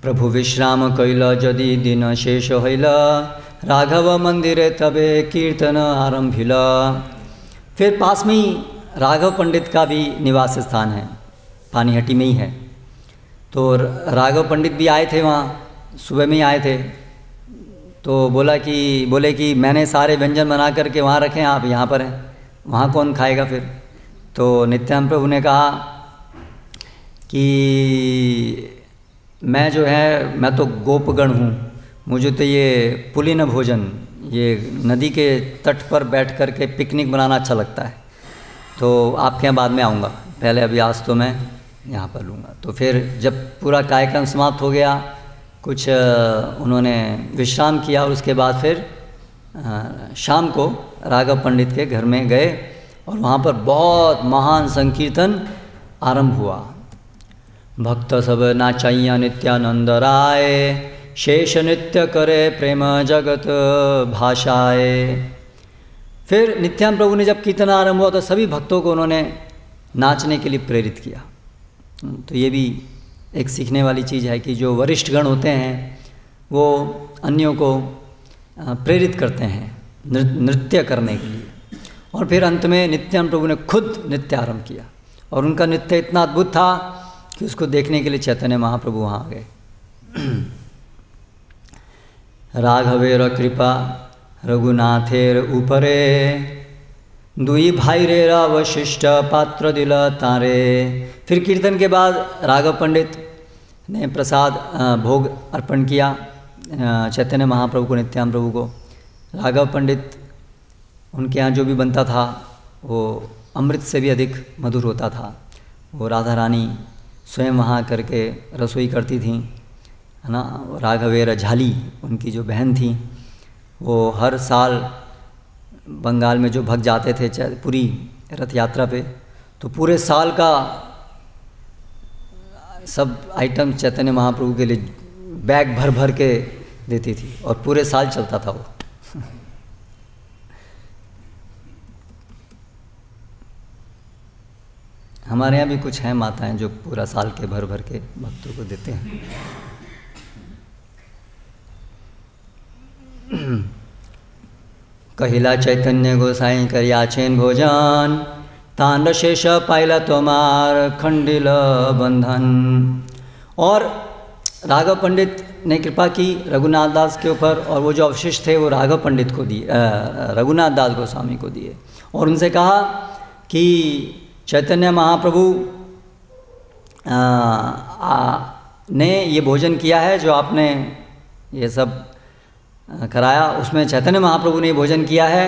प्रभु विश्राम कैला जदि दिन शेष होइला, राघव मंदिरे तबे कीर्तन आरंभिला। फिर पास में ही राघव पंडित का भी निवास स्थान है, पानीहट्टी में ही है। तो राघव पंडित भी आए थे वहाँ, सुबह में ही आए थे। तो बोला कि बोले कि मैंने सारे व्यंजन बना करके वहाँ रखे हैं, आप यहाँ पर हैं, वहाँ कौन खाएगा। फिर तो नित्यानंद प्रभु ने कहा कि मैं जो है, मैं तो गोपगण हूँ, मुझे तो ये पुलिन भोजन, ये नदी के तट पर बैठ कर के पिकनिक बनाना अच्छा लगता है, तो आपके यहाँ बाद में आऊँगा, पहले अभी आज तो मैं यहाँ पर लूँगा। तो फिर जब पूरा कार्यक्रम समाप्त हो गया, कुछ उन्होंने विश्राम किया और उसके बाद फिर शाम को राघव पंडित के घर में गए और वहाँ पर बहुत महान संकीर्तन आरंभ हुआ। भक्त सब नाचैया नित्यानंद राय, शेष नृत्य करे प्रेम जगत भाषाए। फिर नित्यानंद प्रभु ने जब कीर्तन आरंभ हुआ तो सभी भक्तों को उन्होंने नाचने के लिए प्रेरित किया। तो ये भी एक सीखने वाली चीज़ है कि जो वरिष्ठ गण होते हैं वो अन्यों को प्रेरित करते हैं नृत्य करने के लिए। और फिर अंत में नित्यानंद प्रभु ने खुद नृत्य आरंभ किया और उनका नृत्य इतना अद्भुत था कि उसको देखने के लिए चैतन्य महाप्रभु वहाँ गए। राघवेर कृपा रघुनाथेर ऊपरे, दुई भाई रे अवशिष्ट पात्र दिला तारे। फिर कीर्तन के बाद राघव पंडित ने प्रसाद भोग अर्पण किया चैतन्य महाप्रभु को, नित्यानंद प्रभु को। राघव पंडित, उनके यहाँ जो भी बनता था वो अमृत से भी अधिक मधुर होता था। वो राधा रानी स्वयं वहाँ करके रसोई करती थीं, है ना। राघवेर झाली उनकी जो बहन थी, वो हर साल बंगाल में जो भक्त जाते थे पुरी रथ यात्रा पे, तो पूरे साल का सब आइटम चैतन्य महाप्रभु के लिए बैग भर भर के देती थी और पूरे साल चलता था वो। हमारे यहाँ भी कुछ हैं माताएं जो पूरा साल के भर भर के भक्तों को देते हैं। कहिला चैतन्य गोसाई करियाचेन भोजन, तान शेष पाइला तोमार खंडिल बंधन। और राघव पंडित ने कृपा की रघुनाथ दास के ऊपर, और वो जो अवशिष्ट थे वो राघव पंडित को दिए, रघुनाथ दास गोस्वामी को दिए। और उनसे कहा कि चैतन्य महाप्रभु आ, आ, ने ये भोजन किया है, जो आपने ये सब कराया उसमें चैतन्य महाप्रभु ने भोजन किया है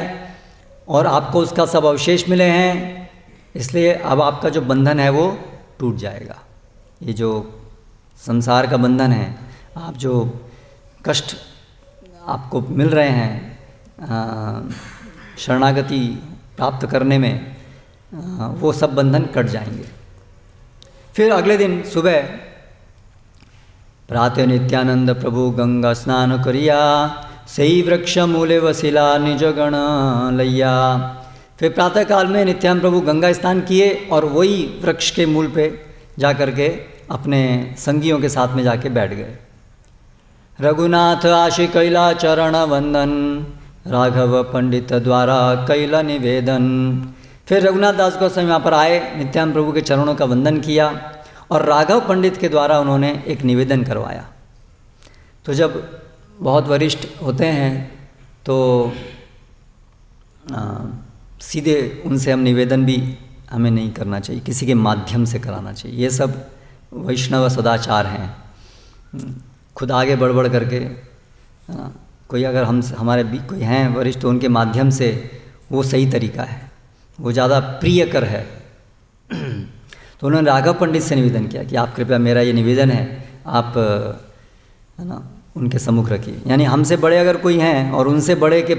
और आपको उसका सब अवशेष मिले हैं, इसलिए अब आपका जो बंधन है वो टूट जाएगा। ये जो संसार का बंधन है, आप जो कष्ट आपको मिल रहे हैं शरणागति प्राप्त करने में, वो सब बंधन कट जाएंगे। फिर अगले दिन सुबह प्रातः नित्यानंद प्रभु गंगा स्नान करिया, सही वृक्ष मूले वसीला निज गण लैया। फिर प्रातः काल में नित्यानंद प्रभु गंगा स्नान किए और वही वृक्ष के मूल पे जा कर के अपने संगियों के साथ में जाके बैठ गए। रघुनाथ आशी कैला चरण वंदन, राघव पंडित द्वारा कैला निवेदन। फिर रघुनाथ दास गोस्वामी यहाँ पर आए, नित्यानंद प्रभु के चरणों का वंदन किया और राघव पंडित के द्वारा उन्होंने एक निवेदन करवाया। तो जब बहुत वरिष्ठ होते हैं तो आ, सीधे उनसे हम निवेदन भी हमें नहीं करना चाहिए, किसी के माध्यम से कराना चाहिए। ये सब वैष्णव सदाचार हैं। खुद आगे बढ़ बढ़ करके आ, कोई अगर हम हमारे भी कोई हैं वरिष्ठ तो उनके माध्यम से, वो सही तरीका है, वो ज़्यादा प्रियकर है। तो उन्होंने राघव पंडित से निवेदन किया कि आप कृपया, मेरा ये निवेदन है, आप है ना उनके सम्मुख रखिए। यानी हमसे बड़े अगर कोई हैं और उनसे बड़े के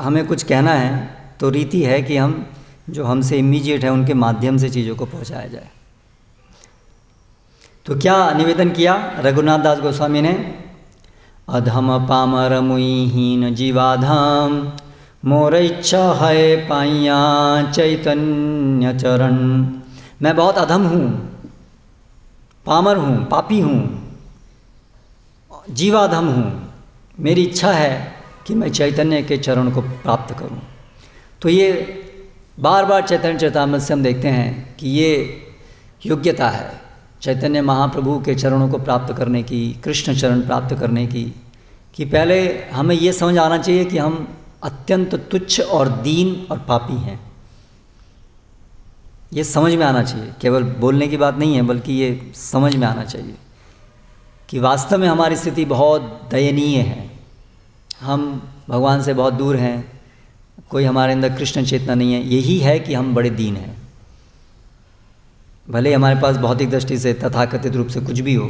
हमें कुछ कहना है तो रीति है कि हम जो हमसे इमीडिएट है उनके माध्यम से चीज़ों को पहुंचाया जाए। तो क्या निवेदन किया रघुनाथ दास गोस्वामी ने? अधम पामर मुईहीन जीवाधाम मोर इच्छा है पाइया चैतन्य चरण। मैं बहुत अधम हूँ, पामर हूँ, पापी हूँ, जीवाधम हूँ। मेरी इच्छा है कि मैं चैतन्य के चरण को प्राप्त करूं। तो ये बार बार चैतन्य चरितामृत से हम देखते हैं कि ये योग्यता है चैतन्य महाप्रभु के चरणों को प्राप्त करने की, कृष्ण चरण प्राप्त करने की, कि पहले हमें ये समझ आना चाहिए कि हम अत्यंत तुच्छ और दीन और पापी हैं। ये समझ में आना चाहिए, केवल बोलने की बात नहीं है, बल्कि ये समझ में आना चाहिए कि वास्तव में हमारी स्थिति बहुत दयनीय है। हम भगवान से बहुत दूर हैं, कोई हमारे अंदर कृष्ण चेतना नहीं है। यही है कि हम बड़े दीन हैं। भले हमारे पास भौतिक दृष्टि से तथाकथित रूप से कुछ भी हो,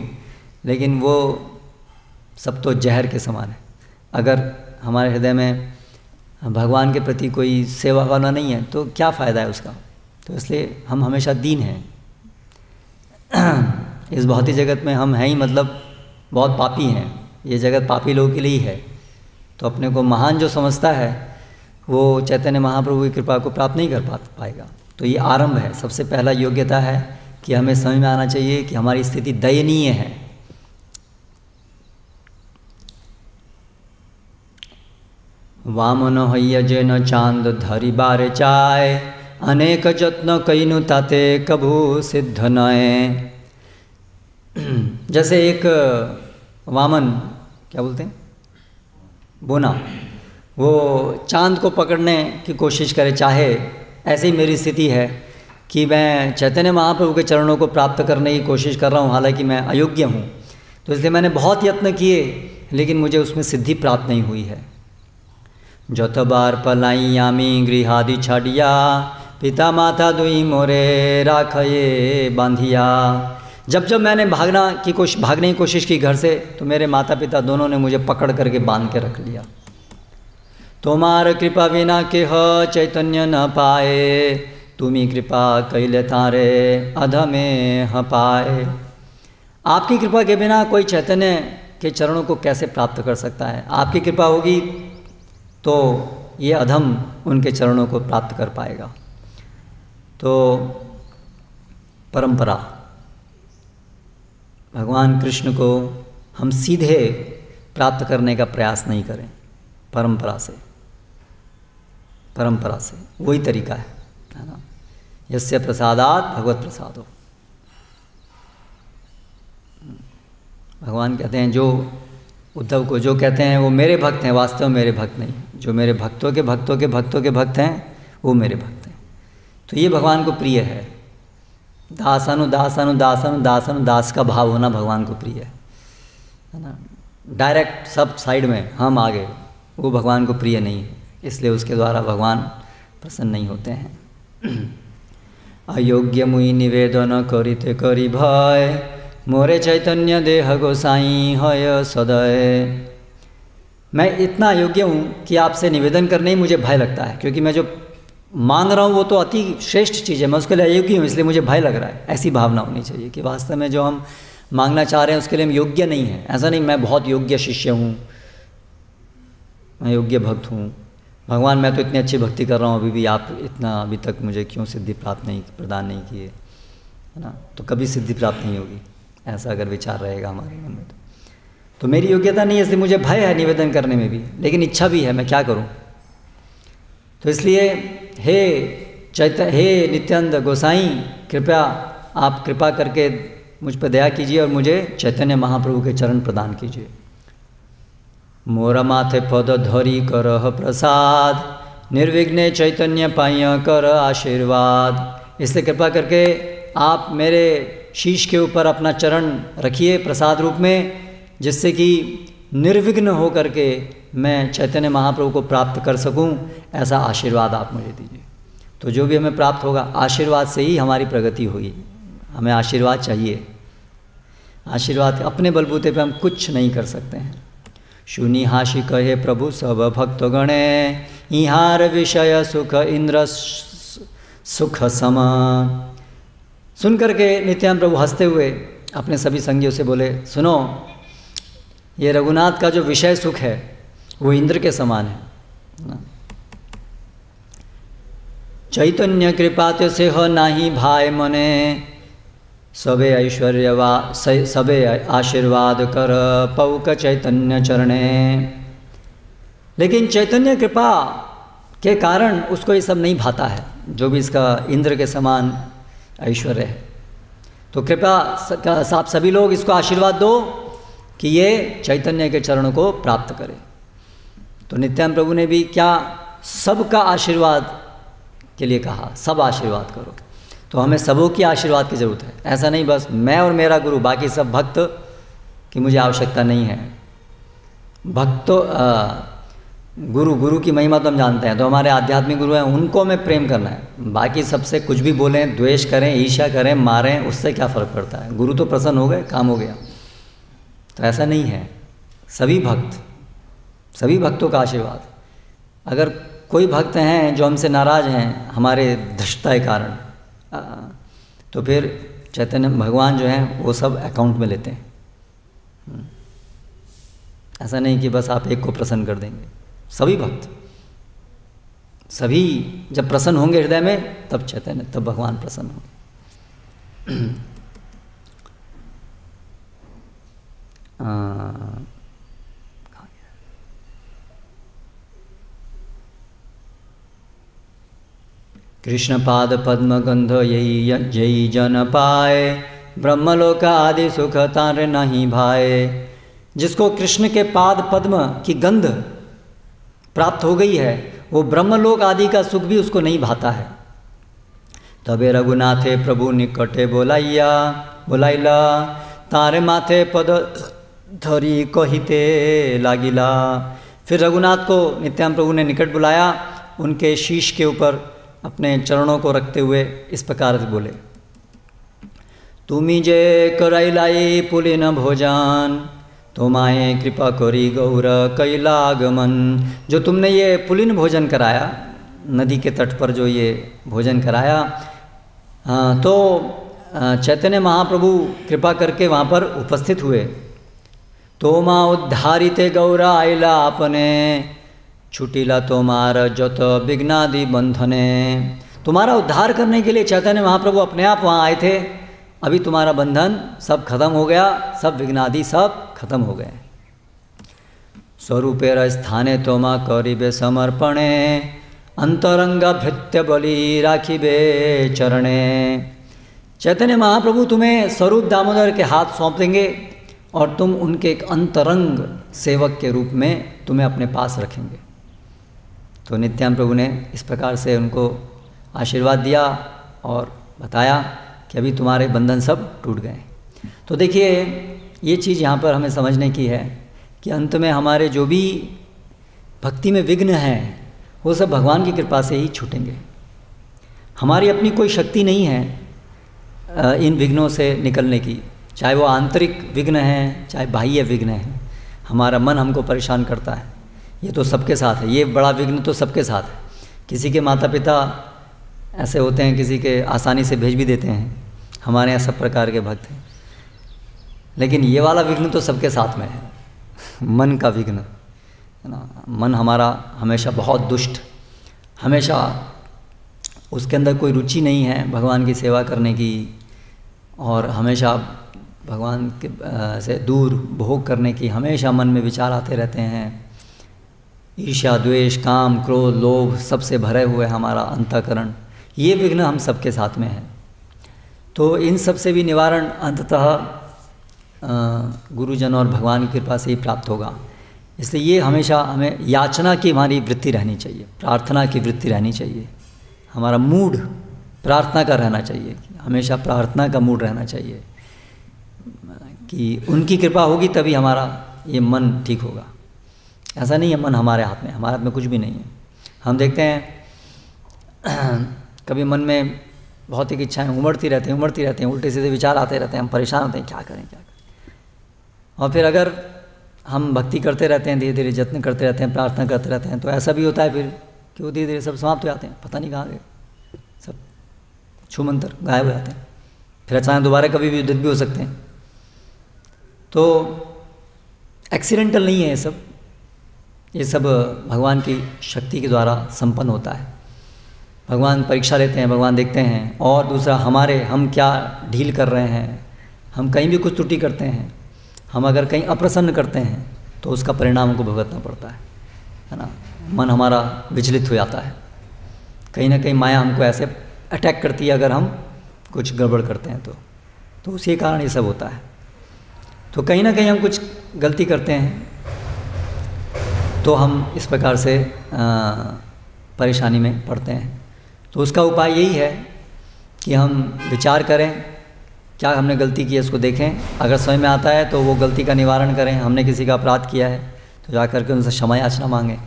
लेकिन वो सब तो जहर के समान है। अगर हमारे हृदय में भगवान के प्रति कोई सेवा भावना नहीं है तो क्या फ़ायदा है उसका। तो इसलिए हम हमेशा दीन हैं। इस भौतिक जगत में हम हैं ही, मतलब बहुत पापी हैं। ये जगत पापी लोगों के लिए ही है। तो अपने को महान जो समझता है वो चैतन्य महाप्रभु की कृपा को प्राप्त नहीं कर पाएगा। तो ये आरंभ है, सबसे पहला योग्यता है कि हमें समझ में आना चाहिए कि हमारी स्थिति दयनीय है। वामन हय्य जैन चांद धरि बारे चाय अनेक जत्न कईनु ताते कभू सिद्ध नए। जैसे एक वामन, क्या बोलते हैं, बोना, वो चांद को पकड़ने की कोशिश करे, चाहे ऐसे ही मेरी स्थिति है कि मैं चैतन्य महाप्रभु के चरणों को प्राप्त करने की कोशिश कर रहा हूँ, हालांकि मैं अयोग्य हूँ। तो इसलिए मैंने बहुत यत्न किए लेकिन मुझे उसमें सिद्धि प्राप्त नहीं हुई है। जत बार पलाइयामी गृहादि छाड़िया पिता माता दुई मोरे राखये बांधिया। जब जब मैंने भागना की कोशिश भागने की कोशिश की घर से, तो मेरे माता पिता दोनों ने मुझे पकड़ करके बांध के रख लिया। तुम्हार कृपा बिना केह चैतन्य न पाए, तुम्ही कृपा कैले तारे अधमे ह पाए। आपकी कृपा के बिना कोई चैतन्य के चरणों को कैसे प्राप्त कर सकता है। आपकी कृपा होगी तो ये अधम उनके चरणों को प्राप्त कर पाएगा। तो परंपरा भगवान कृष्ण को हम सीधे प्राप्त करने का प्रयास नहीं करें, परंपरा से, परंपरा से वही तरीका है, है ना। यस्य प्रसादात भगवत प्रसादो। भगवान कहते हैं जो उद्धव को जो कहते हैं वो मेरे भक्त हैं, वास्तव में मेरे भक्त नहीं, जो मेरे भक्तों के भक्तों के भक्तों के भक्त हैं वो मेरे भक्त हैं। तो ये भगवान को प्रिय है। दासानु दासानु दासानु दासानु दास का भाव होना भगवान को प्रिय है, है ना। डायरेक्ट सब साइड में हम आगे, वो भगवान को प्रिय नहीं है, इसलिए उसके द्वारा भगवान प्रसन्न नहीं होते हैं। अयोग्य मुई निवेदन करिते करी भय मोरे चैतन्य देह गोसाई हय सदय। मैं इतना अयोग्य हूँ कि आपसे निवेदन करने ही मुझे भय लगता है, क्योंकि मैं जो मांग रहा हूँ वो तो अति श्रेष्ठ चीज़ है, मैं उसके लिए अयोग्य हूँ, इसलिए मुझे भय लग रहा है। ऐसी भावना होनी चाहिए कि वास्तव में जो हम मांगना चाह रहे हैं उसके लिए हम योग्य नहीं हैं। ऐसा नहीं मैं बहुत योग्य शिष्य हूँ, मैं योग्य भक्त हूँ, भगवान मैं तो इतनी अच्छी भक्ति कर रहा हूँ, अभी भी आप इतना अभी तक मुझे क्यों सिद्धि प्राप्त नहीं प्रदान नहीं किए, है ना। तो कभी सिद्धि प्राप्त नहीं होगी, ऐसा अगर विचार रहेगा हमारे मन में तो, तो मेरी योग्यता नहीं है, इसलिए मुझे भय है निवेदन करने में भी, लेकिन इच्छा भी है, मैं क्या करूं। तो इसलिए हे चैतन्य, हे नित्यानंद गोसाई, कृपया आप कृपा करके मुझ पर दया कीजिए और मुझे चैतन्य महाप्रभु के चरण प्रदान कीजिए। मोर माथे पद धरी करह प्रसाद, निर्विघ्ने चैतन्य पाइया कर आशीर्वाद। इससे कृपा करके आप मेरे शीश के ऊपर अपना चरण रखिए प्रसाद रूप में, जिससे कि निर्विघ्न हो करके मैं चैतन्य महाप्रभु को प्राप्त कर सकूं, ऐसा आशीर्वाद आप मुझे दीजिए। तो जो भी हमें प्राप्त होगा आशीर्वाद से ही हमारी प्रगति होगी। हमें आशीर्वाद चाहिए, आशीर्वाद अपने बलबूते पे हम कुछ नहीं कर सकते हैं। शुनि हाशी कहे प्रभु सब भक्तगणे, इहार विषय सुख इंद्र सुख सम। सुन करके नित्यानंद प्रभु हंसते हुए अपने सभी संगियों से बोले, सुनो, ये रघुनाथ का जो विषय सुख है वो इंद्र के समान है। चैतन्य कृपा ते से हो नाही भाई मने, सबे ऐश्वर्यवा सबे आशीर्वाद कर पौक चैतन्य चरणे। लेकिन चैतन्य कृपा के कारण उसको ये सब नहीं भाता है जो भी इसका इंद्र के समान ऐश्वर्य है। तो कृपा आप सभी लोग इसको आशीर्वाद दो कि ये चैतन्य के चरणों को प्राप्त करे। तो नित्यानंद प्रभु ने भी क्या सबका आशीर्वाद के लिए कहा, सब आशीर्वाद करो। तो हमें सबों की आशीर्वाद की ज़रूरत है, ऐसा नहीं बस मैं और मेरा गुरु, बाकी सब भक्त की मुझे आवश्यकता नहीं है। भक्त तो गुरु गुरु की महिमा तो हम जानते हैं, तो हमारे आध्यात्मिक गुरु हैं, उनको हमें प्रेम करना है। बाकी सबसे कुछ भी बोलें, द्वेष करें, ईर्ष्या करें, मारें, उससे क्या फ़र्क पड़ता है। गुरु तो प्रसन्न हो गए, काम हो गया। तो ऐसा नहीं है, सभी भक्त, सभी भक्तों का आशीर्वाद। अगर कोई भक्त हैं जो हमसे नाराज़ हैं हमारे धृष्टता के कारण, तो फिर चैतन्य भगवान जो हैं वो सब अकाउंट में लेते हैं। ऐसा नहीं कि बस आप एक को प्रसन्न कर देंगे। सभी भक्त, सभी जब प्रसन्न होंगे हृदय में, तब चैतन्य, तब भगवान प्रसन्न होंगे। आ, कृष्ण पाद पद्म गंध यही जयी जन पाए, ब्रह्मलोक आदि सुख तारे नहीं भाए। जिसको कृष्ण के पाद पद्म की गंध प्राप्त हो गई है वो ब्रह्मलोक आदि का सुख भी उसको नहीं भाता है। तबे रघुनाथे प्रभु निकटे बोलाइया बोलाइला, तारे माथे पद धरी कहिते लागिला। फिर रघुनाथ को नित्यानंद प्रभु ने निकट बुलाया, उनके शीश के ऊपर अपने चरणों को रखते हुए इस प्रकार से बोले, तुम्ही जे कराई लाई पुलिन भोजन, तुम्हाए कृपा करी गौर कैलागमन। जो तुमने ये पुलिन भोजन कराया, नदी के तट पर जो ये भोजन कराया, तो चैतन्य महाप्रभु कृपा करके वहाँ पर उपस्थित हुए। तो माँ उद्धारिते गौरा आइला आपने, छुटिला तोमार जत विघ्नादि बंधने। तुम्हारा उद्धार करने के लिए चैतन्य महाप्रभु अपने आप वहाँ आए थे। अभी तुम्हारा बंधन सब खत्म हो गया, सब विघ्नादि सब खत्म हो गए। स्वरूपेर स्थाने तोमा करिबे समर्पणे, अंतरंग भृत्य बलि राखिबे चरणे। चैतन्य महाप्रभु तुम्हें स्वरूप दामोदर के हाथ सौंप देंगे और तुम उनके एक अंतरंग सेवक के रूप में तुम्हें अपने पास रखेंगे। तो नित्यानंद प्रभु ने इस प्रकार से उनको आशीर्वाद दिया और बताया कि अभी तुम्हारे बंधन सब टूट गए। तो देखिए, ये चीज़ यहाँ पर हमें समझने की है कि अंत में हमारे जो भी भक्ति में विघ्न हैं वो सब भगवान की कृपा से ही छूटेंगे। हमारी अपनी कोई शक्ति नहीं है इन विघ्नों से निकलने की, चाहे वो आंतरिक विघ्न हैं चाहे बाह्य विघ्न हैं। हमारा मन हमको परेशान करता है, ये तो सबके साथ है, ये बड़ा विघ्न तो सबके साथ है। किसी के माता पिता ऐसे होते हैं, किसी के आसानी से भेज भी देते हैं। हमारे यहाँ सब प्रकार के भक्त हैं, लेकिन ये वाला विघ्न तो सबके साथ में है, मन का विघ्न है ना। मन हमारा हमेशा बहुत दुष्ट, हमेशा उसके अंदर कोई रुचि नहीं है भगवान की सेवा करने की, और हमेशा भगवान के से दूर भोग करने की हमेशा मन में विचार आते रहते हैं। ईर्ष्या, द्वेष, काम, क्रोध, लोभ सबसे भरे हुए हमारा अंतःकरण, ये विघ्न हम सबके साथ में है। तो इन सब से भी निवारण अंततः गुरुजन और भगवान की कृपा से ही प्राप्त होगा। इसलिए ये हमेशा हमें याचना की हमारी वृत्ति रहनी चाहिए, प्रार्थना की वृत्ति रहनी चाहिए, हमारा मूड प्रार्थना का रहना चाहिए, हमेशा प्रार्थना का मूड रहना चाहिए कि उनकी कृपा होगी तभी हमारा ये मन ठीक होगा। ऐसा नहीं है मन हमारे हाथ में, हमारे हाथ में कुछ भी नहीं है। हम देखते हैं कभी मन में बहुत एक इच्छाएं उमड़ती रहती हैं उमड़ती रहती हैं उल्टे सीधे विचार आते रहते हैं, हम परेशान होते हैं क्या करें क्या करें। और फिर अगर हम भक्ति करते रहते हैं, धीरे धीरे जत्न करते रहते हैं, प्रार्थना करते रहते हैं, तो ऐसा भी होता है फिर कि वो धीरे धीरे सब समाप्त हो जाते हैं, पता नहीं कहाँ गए, सब छूमंतर गायब हो जाते हैं। फिर अचानक दोबारा कभी भी युद्ध भी हो सकते हैं। तो एक्सीडेंटल नहीं है ये सब, ये सब भगवान की शक्ति के द्वारा संपन्न होता है। भगवान परीक्षा लेते हैं, भगवान देखते हैं। और दूसरा हमारे हम क्या ढील कर रहे हैं, हम कहीं भी कुछ त्रुटि करते हैं, हम अगर कहीं अप्रसन्न करते हैं तो उसका परिणाम हमको भुगतना पड़ता है, है ना। मन हमारा विचलित हो जाता है, कहीं ना कहीं माया हमको ऐसे अटैक करती है अगर हम कुछ गड़बड़ करते हैं तो तो उसी कारण ये सब होता है। तो कहीं ना कहीं हम कुछ गलती करते हैं तो हम इस प्रकार से परेशानी में पड़ते हैं। तो उसका उपाय यही है कि हम विचार करें क्या हमने गलती की है, उसको देखें, अगर समझ में आता है तो वो गलती का निवारण करें। हमने किसी का अपराध किया है तो जाकर के उनसे क्षमा याचना मांगें।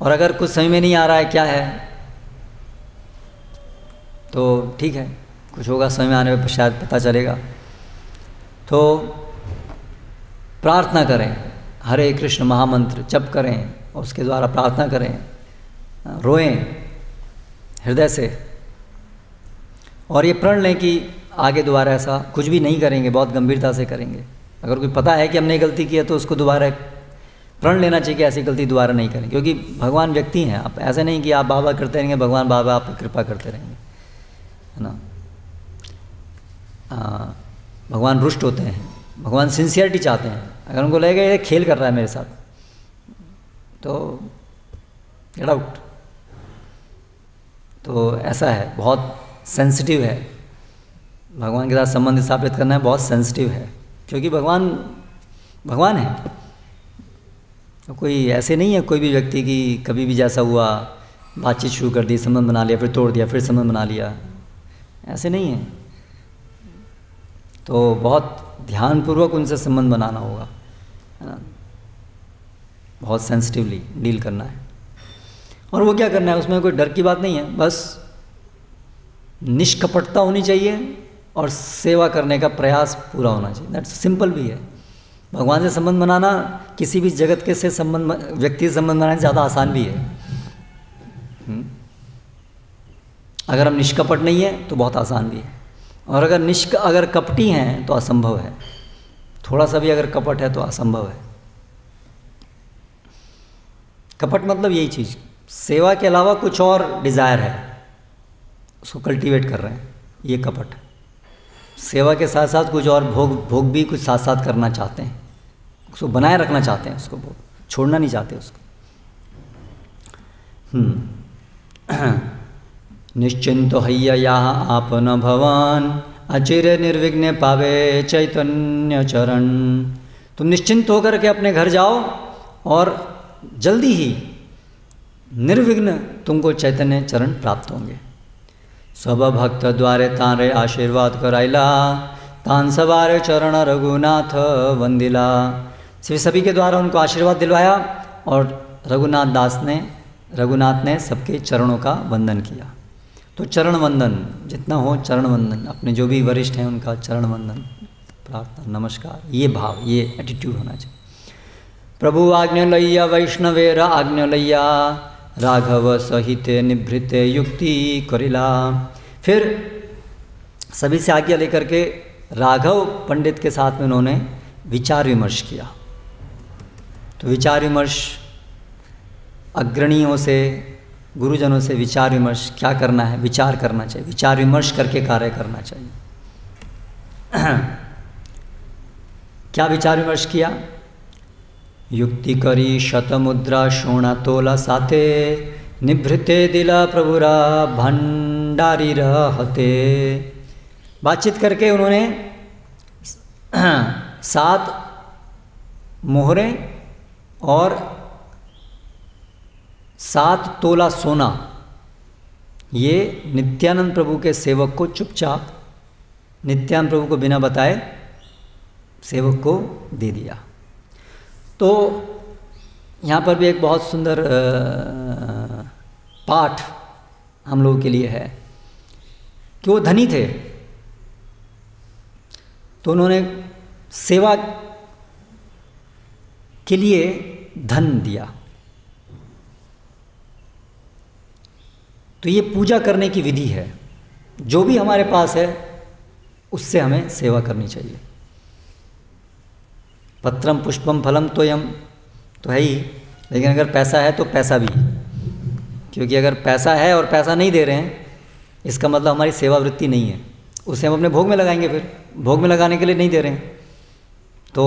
और अगर कुछ समझ में नहीं आ रहा है क्या है तो ठीक है, कुछ होगा समझ में आने पर शायद पता चलेगा। तो प्रार्थना करें, हरे कृष्ण महामंत्र जप करें और उसके द्वारा प्रार्थना करें, रोएं हृदय से। और ये प्रण लें कि आगे दोबारा ऐसा कुछ भी नहीं करेंगे, बहुत गंभीरता से करेंगे। अगर कोई पता है कि हमने गलती की है तो उसको दोबारा प्रण लेना चाहिए कि ऐसी गलती दोबारा नहीं करेंगे, क्योंकि भगवान व्यक्ति हैं। आप ऐसे नहीं कि आप बाबा करते रहेंगे, भगवान बाबा आप पर कृपा करते रहेंगे, है ना। आ, भगवान रुष्ट होते हैं, भगवान सिंसियरिटी चाहते हैं। अगर उनको लगेगा ये खेल कर रहा है मेरे साथ तो गेट आउट। तो ऐसा है, बहुत सेंसिटिव है, भगवान के साथ संबंध स्थापित करना है बहुत सेंसिटिव है, क्योंकि भगवान भगवान है। तो कोई ऐसे नहीं है कोई भी व्यक्ति की कभी भी जैसा हुआ बातचीत शुरू कर दी, संबंध बना लिया, फिर तोड़ दिया, फिर संबंध बना लिया, ऐसे नहीं है। तो बहुत ध्यानपूर्वक उनसे संबंध बनाना होगा, है ना, बहुत सेंसिटिवली डील करना है। और वो क्या करना है उसमें कोई डर की बात नहीं है, बस निष्कपटता होनी चाहिए और सेवा करने का प्रयास पूरा होना चाहिए। दैट्स सिंपल भी है। भगवान से संबंध बनाना किसी भी जगत के से संबंध व्यक्ति से संबंध बनाना ज़्यादा आसान भी है। अगर हम निष्कपट नहीं है तो बहुत आसान भी है, और अगर निष्क अगर कपटी हैं तो असंभव है। थोड़ा सा भी अगर कपट है तो असंभव है। कपट मतलब यही चीज़, सेवा के अलावा कुछ और डिज़ायर है उसको कल्टीवेट कर रहे हैं, ये कपट। सेवा के साथ साथ कुछ और भोग भोग भी कुछ साथ साथ करना चाहते हैं, उसको बनाए रखना चाहते हैं, उसको भोग छोड़ना नहीं चाहते उसको। निश्चिंतो हय्य याह आपन भवान अचिर निर्विघ्न पावे चैतन्य चरण। तुम निश्चिंत होकर के अपने घर जाओ और जल्दी ही निर्विघ्न तुमको चैतन्य चरण प्राप्त होंगे। सब भक्त द्वारे तारे आशीर्वाद कराइला, तान सवारे चरण रघुनाथ वंदिला। सिर्फ सभी के द्वारा उनको आशीर्वाद दिलवाया और रघुनाथ दास ने रघुनाथ ने सबके चरणों का वंदन किया। तो चरण वंदन जितना हो, चरण वंदन अपने जो भी वरिष्ठ हैं उनका चरण वंदन, प्रार्थना, नमस्कार, ये भाव, ये एटीट्यूड होना चाहिए। प्रभु आज्ञलय्या वैष्णवेर आज्ञलय्या, राघव सहिते निभृते युक्ति करिला। फिर सभी से आज्ञा लेकर के राघव पंडित के साथ में उन्होंने विचार विमर्श किया। तो विचार विमर्श अग्रणियों से, गुरुजनों से विचार विमर्श क्या करना है, विचार करना चाहिए, विचार विमर्श करके कार्य करना चाहिए। क्या विचार विमर्श किया? युक्ति करी शतमुद्रा शोणा तोला, साथे निभृते दिला प्रभुरा भंडारी रहते। बातचीत करके उन्होंने सात मोहरें और सात तोला सोना ये नित्यानंद प्रभु के सेवक को चुपचाप नित्यानंद प्रभु को बिना बताए सेवक को दे दिया। तो यहाँ पर भी एक बहुत सुंदर पाठ हम लोगों के लिए है कि वो धनी थे तो उन्होंने सेवा के लिए धन दिया। तो ये पूजा करने की विधि है, जो भी हमारे पास है उससे हमें सेवा करनी चाहिए। पत्रम पुष्पम फलम तोयम तो है ही, लेकिन अगर पैसा है तो पैसा भी, क्योंकि अगर पैसा है और पैसा नहीं दे रहे हैं इसका मतलब हमारी सेवा वृत्ति नहीं है, उसे हम अपने भोग में लगाएंगे। फिर भोग में लगाने के लिए नहीं दे रहे हैं तो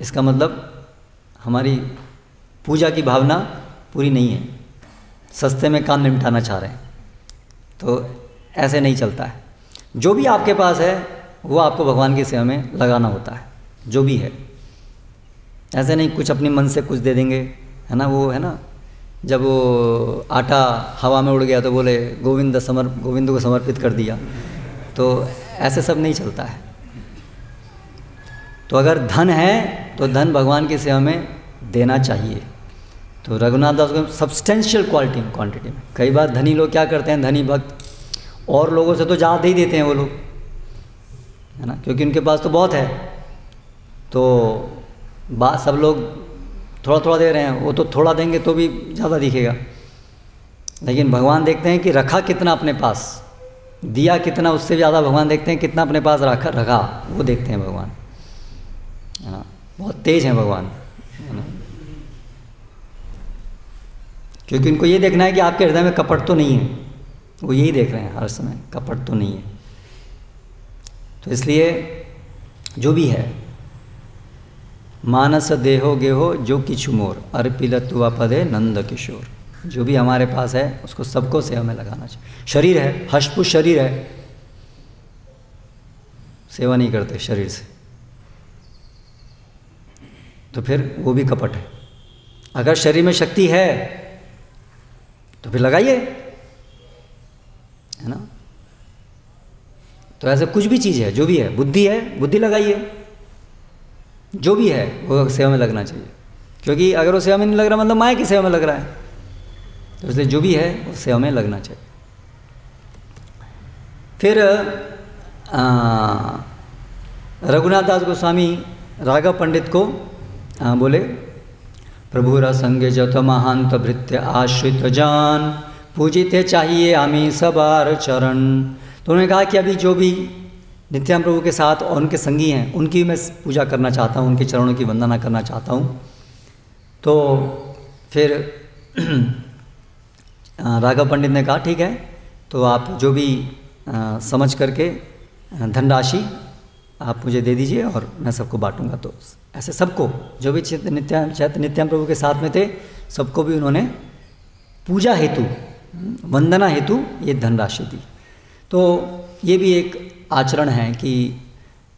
इसका मतलब हमारी पूजा की भावना पूरी नहीं है, सस्ते में काम निपटाना चाह रहे हैं, तो ऐसे नहीं चलता है। जो भी आपके पास है वो आपको भगवान की सेवा में लगाना होता है, जो भी है। ऐसे नहीं कुछ अपने मन से कुछ दे देंगे, है ना। वो है ना, जब वो आटा हवा में उड़ गया तो बोले गोविंद समर गोविंद को समर्पित कर दिया, तो ऐसे सब नहीं चलता है। तो अगर धन है तो धन भगवान की सेवा में देना चाहिए। तो रघुनाथ दास को सब्सटेंशियल क्वालिटी क्वांटिटी में। कई बार धनी लोग क्या करते हैं, धनी भक्त और लोगों से तो ज़्यादा ही देते हैं वो लोग, है ना, क्योंकि उनके पास तो बहुत है। तो बात सब लोग थोड़ा थोड़ा दे रहे हैं, वो तो थोड़ा देंगे तो भी ज़्यादा दिखेगा। लेकिन भगवान देखते हैं कि रखा कितना अपने पास, दिया कितना, उससे ज़्यादा भगवान देखते हैं कितना अपने पास रखा रखा वो देखते हैं भगवान, है ना। बहुत तेज हैं भगवान, है ना, क्योंकि उनको ये देखना है कि आपके हृदय में कपट तो नहीं है। वो यही देख रहे हैं हर समय, कपट तो नहीं है। तो इसलिए जो भी है, मानस देहो गेहो जो किछु मोर अर्पिलतुवा पदे नंद किशोर, जो भी हमारे पास है उसको सबको सेवा में लगाना चाहिए। शरीर है, हष्टपुष्ट शरीर है, सेवा नहीं करते शरीर से तो फिर वो भी कपट है। अगर शरीर में शक्ति है तो फिर लगाइए, है ना। तो ऐसे कुछ भी चीज़ है, जो भी है, बुद्धि है, बुद्धि लगाइए, जो भी है वो सेवा में लगना चाहिए। क्योंकि अगर वो सेवा में नहीं लग रहा मतलब माया की सेवा में लग रहा है, तो इसलिए जो भी है वो सेवा में लगना चाहिए। फिर रघुनाथ दास गोस्वामी राघव पंडित को आ, बोले प्रभुरा संगे जत महांत भृत्य आश्रित जान पूजिते चाहिए आमी सबार चरण। तो उन्होंने कहा कि अभी जो भी नित्यानंद प्रभु के साथ और उनके संगी हैं उनकी मैं पूजा करना चाहता हूँ, उनके चरणों की वंदना करना चाहता हूँ। तो फिर राघव पंडित ने कहा ठीक है, तो आप जो भी आ, समझ करके धनराशि आप मुझे दे दीजिए और मैं सबको बांटूंगा। तो ऐसे सबको जो भी नित्यानंद चैत नित्यानंद प्रभु के साथ में थे सबको भी उन्होंने पूजा हेतु, वंदना हेतु ये धनराशि दी। तो ये भी एक आचरण है कि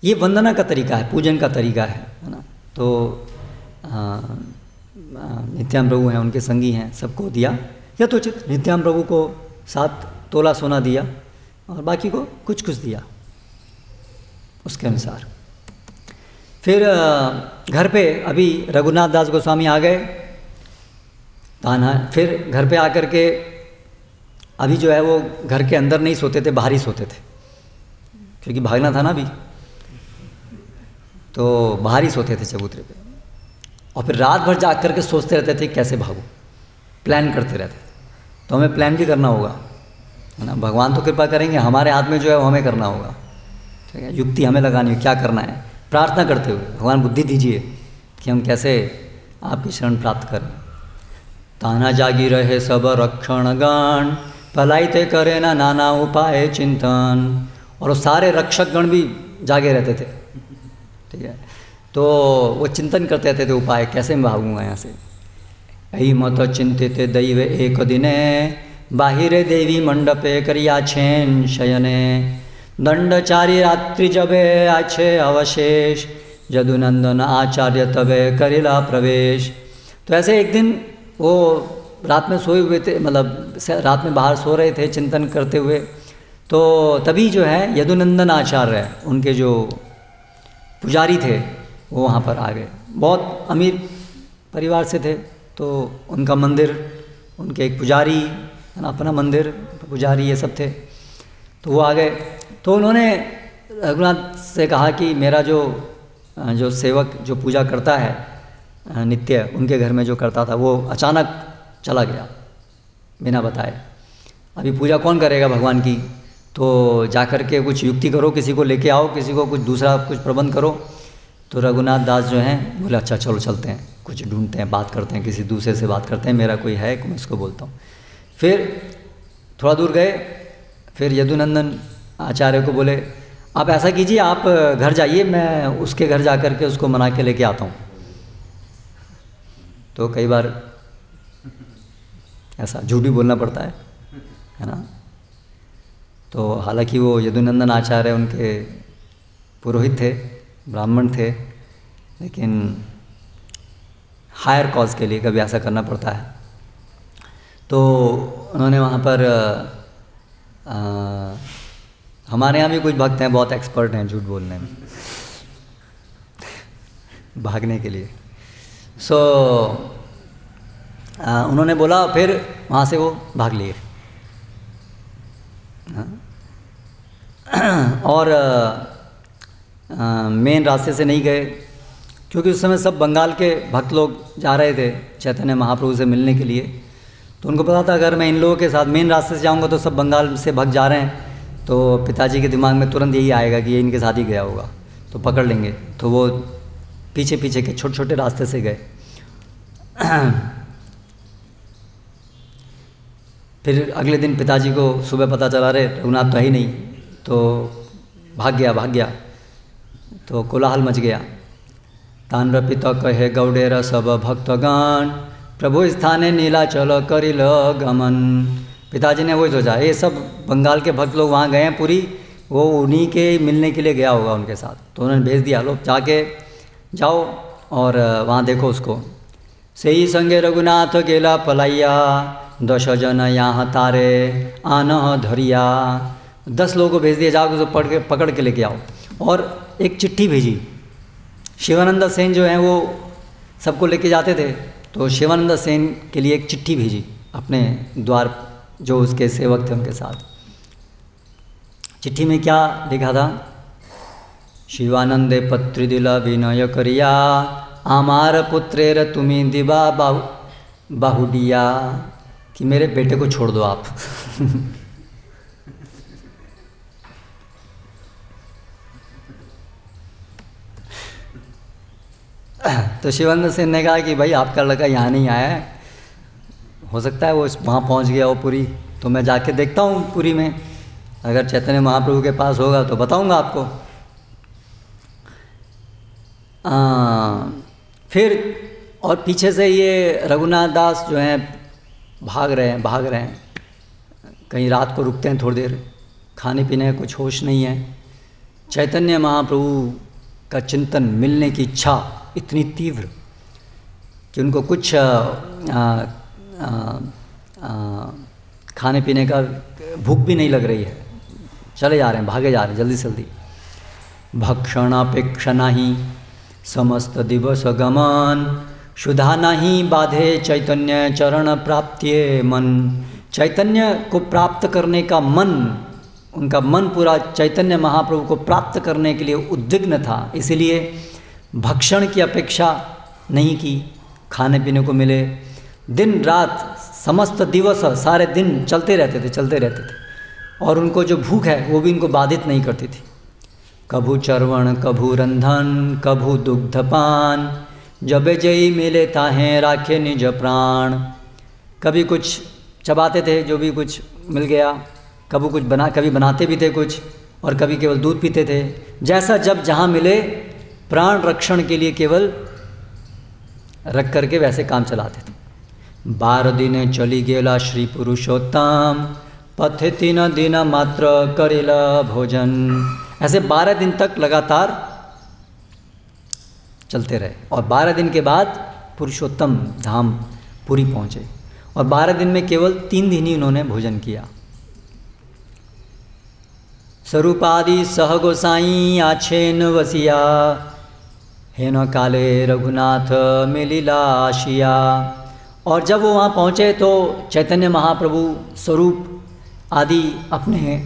ये वंदना का तरीका है, पूजन का तरीका है, है ना। तो नित्यानंद प्रभु हैं, उनके संगी हैं, सबको दिया। यथोचित नित्यानंद प्रभु को सात तोला सोना दिया और बाकी को कुछ कुछ दिया उसके अनुसार। फिर घर पे अभी रघुनाथ दास गोस्वामी आ गए ताना। फिर घर पे आकर के अभी जो है वो घर के अंदर नहीं सोते थे, बाहर ही सोते थे, क्योंकि भागना था ना अभी, तो बाहर ही सोते थे चबूतरे पे। और फिर रात भर जाग करके सोचते रहते थे कैसे भागो, प्लान करते रहते थे। तो हमें प्लान भी करना होगा, है ना। भगवान तो कृपा करेंगे, हमारे हाथ में जो है वो हमें करना होगा, ठीक है। युक्ति हमें लगानी है क्या करना है, प्रार्थना करते हुए भगवान बुद्धि दीजिए कि हम कैसे आपकी शरण प्राप्त करें। ताना जागी रहे सब रक्षण गण पलायते करे ना नाना उपाय चिंतन। और वो सारे रक्षक गण भी जागे रहते थे, ठीक है। तो वो चिंतन करते रहते थे उपाय कैसे मैं भागूंगा यहाँ से। ऐ मत चिंतित दैव एक दिने बाहिरे देवी मंडपे करिया छेन शयने दंडचारी रात्रि जबे आछे अवशेष यदुनंदन आचार्य तवे करेला प्रवेश। तो ऐसे एक दिन वो रात में सोए हुए थे, मतलब रात में बाहर सो रहे थे चिंतन करते हुए, तो तभी जो है यदुनंदन आचार्य उनके जो पुजारी थे वो वहाँ पर आ गए। बहुत अमीर परिवार से थे, तो उनका मंदिर, उनके एक पुजारी, अपना मंदिर, पुजारी, ये सब थे। तो वो आ गए, तो उन्होंने रघुनाथ से कहा कि मेरा जो जो सेवक जो पूजा करता है नित्य, उनके घर में जो करता था, वो अचानक चला गया बिना बताए। अभी पूजा कौन करेगा भगवान की, तो जाकर के कुछ युक्ति करो, किसी को लेके आओ, किसी को कुछ दूसरा कुछ प्रबंध करो। तो रघुनाथ दास जो हैं बोले अच्छा चलो चलते हैं, कुछ ढूंढते हैं, बात करते हैं, किसी दूसरे से बात करते हैं, मेरा कोई है मैं इसको बोलता हूँ। फिर थोड़ा दूर गए, फिर यदुनंदन आचार्य को बोले आप ऐसा कीजिए, आप घर जाइए, मैं उसके घर जा कर के उसको मना के लेके आता हूँ। तो कई बार ऐसा झूठ भी बोलना पड़ता है है ना। तो हालांकि वो यदुनंदन आचार्य उनके पुरोहित थे, ब्राह्मण थे, लेकिन हायर कॉज के लिए कभी ऐसा करना पड़ता है। तो उन्होंने वहाँ पर आ, आ, हमारे यहाँ भी कुछ भक्त हैं बहुत एक्सपर्ट हैं झूठ बोलने में भागने के लिए। सो so, उन्होंने बोला, फिर वहाँ से वो भाग लिए। और मेन रास्ते से नहीं गए, क्योंकि उस समय सब बंगाल के भक्त लोग जा रहे थे चैतन्य महाप्रभु से मिलने के लिए। तो उनको पता था अगर मैं इन लोगों के साथ मेन रास्ते से जाऊँगा तो सब बंगाल से भक्त जा रहे हैं, तो पिताजी के दिमाग में तुरंत यही आएगा कि ये इनके साथ ही गया होगा, तो पकड़ लेंगे। तो वो पीछे पीछे के छोटे छोटे रास्ते से गए। फिर अगले दिन पिताजी को सुबह पता चला, रहे रघुनाथ तो ही नहीं, तो भाग गया भाग गया। तो कोलाहल मच गया। तान पिता कहे गौडेरा सब भक्तगण, प्रभु स्थाने नीला चलो करिल गमन। पिताजी ने वही सोचा, ये सब बंगाल के भक्त लोग वहाँ गए हैं पुरी, वो उन्हीं के मिलने के लिए गया होगा उनके साथ। तो उन्होंने भेज दिया, लो जाके जाओ और वहाँ देखो उसको। सही संगे रघुनाथ गेला पलाइया, दस जन यहाँ तारे आन धरिया। दस लोगों को भेज दिया, जाओ उसको पकड़ के पकड़ के लेके आओ। और एक चिट्ठी भेजी। शिवानंद सेन जो हैं वो सबको लेके जाते थे, तो शिवानंद सेन के लिए एक चिट्ठी भेजी अपने द्वार जो उसके सेवक थे उनके साथ। चिट्ठी में क्या लिखा था? शिवानंदे पत्री दिला विनय करिया, आमार पुत्रेर तुमी दिवा बाहु बाहुडिया। कि मेरे बेटे को छोड़ दो आप। तो शिवानंद सेन ने कहा कि भाई आपका लड़का यहाँ नहीं आया है, हो सकता है वो इस वहाँ पहुँच गया हो पुरी, तो मैं जाके देखता हूँ पुरी में, अगर चैतन्य महाप्रभु के पास होगा तो बताऊँगा आपको। आ, फिर और पीछे से ये रघुनाथ दास जो हैं भाग रहे हैं भाग रहे हैं कहीं रात को रुकते हैं थोड़ी देर, खाने पीने का कुछ होश नहीं है। चैतन्य महाप्रभु का चिंतन, मिलने की इच्छा इतनी तीव्र कि उनको कुछ आ, आ, आ, आ, खाने पीने का भूख भी नहीं लग रही है, चले जा रहे हैं, भागे जा रहे हैं जल्दी से जल्दी। भक्षणापेक्षा नहीं समस्त दिवस गमन, सुधा नहीं बाधे चैतन्य चरण प्राप्तिये मन। चैतन्य को प्राप्त करने का मन, उनका मन पूरा चैतन्य महाप्रभु को प्राप्त करने के लिए उद्विग्न था, इसलिए भक्षण की अपेक्षा नहीं की, खाने पीने को मिले। दिन रात समस्त दिवस सारे दिन चलते रहते थे चलते रहते थे और उनको जो भूख है वो भी इनको बाधित नहीं करती थी। कभू चरवण कभू रंधन कभू दुग्धपान, जबे जयी मिले ताहें राखे निज प्राण। कभी कुछ चबाते थे जो भी कुछ मिल गया, कभी कुछ बना कभी बनाते भी थे कुछ, और कभी केवल दूध पीते थे। जैसा जब जहाँ मिले प्राण रक्षण के लिए केवल रख कर के वैसे काम चलाते थे। बारह दिन चली गेला श्री पुरुषोत्तम, पथे तीन दिन मात्र करेला भोजन। ऐसे बारह दिन तक लगातार चलते रहे और बारह दिन के बाद पुरुषोत्तम धाम पुरी पहुँचे और बारह दिन में केवल तीन दिन ही उन्होंने भोजन किया। स्वरूपादि सह गोसाई आछेन वसिया, हेन काले रघुनाथ मिलिला आशिया। और जब वो वहाँ पहुँचे तो चैतन्य महाप्रभु स्वरूप आदि अपने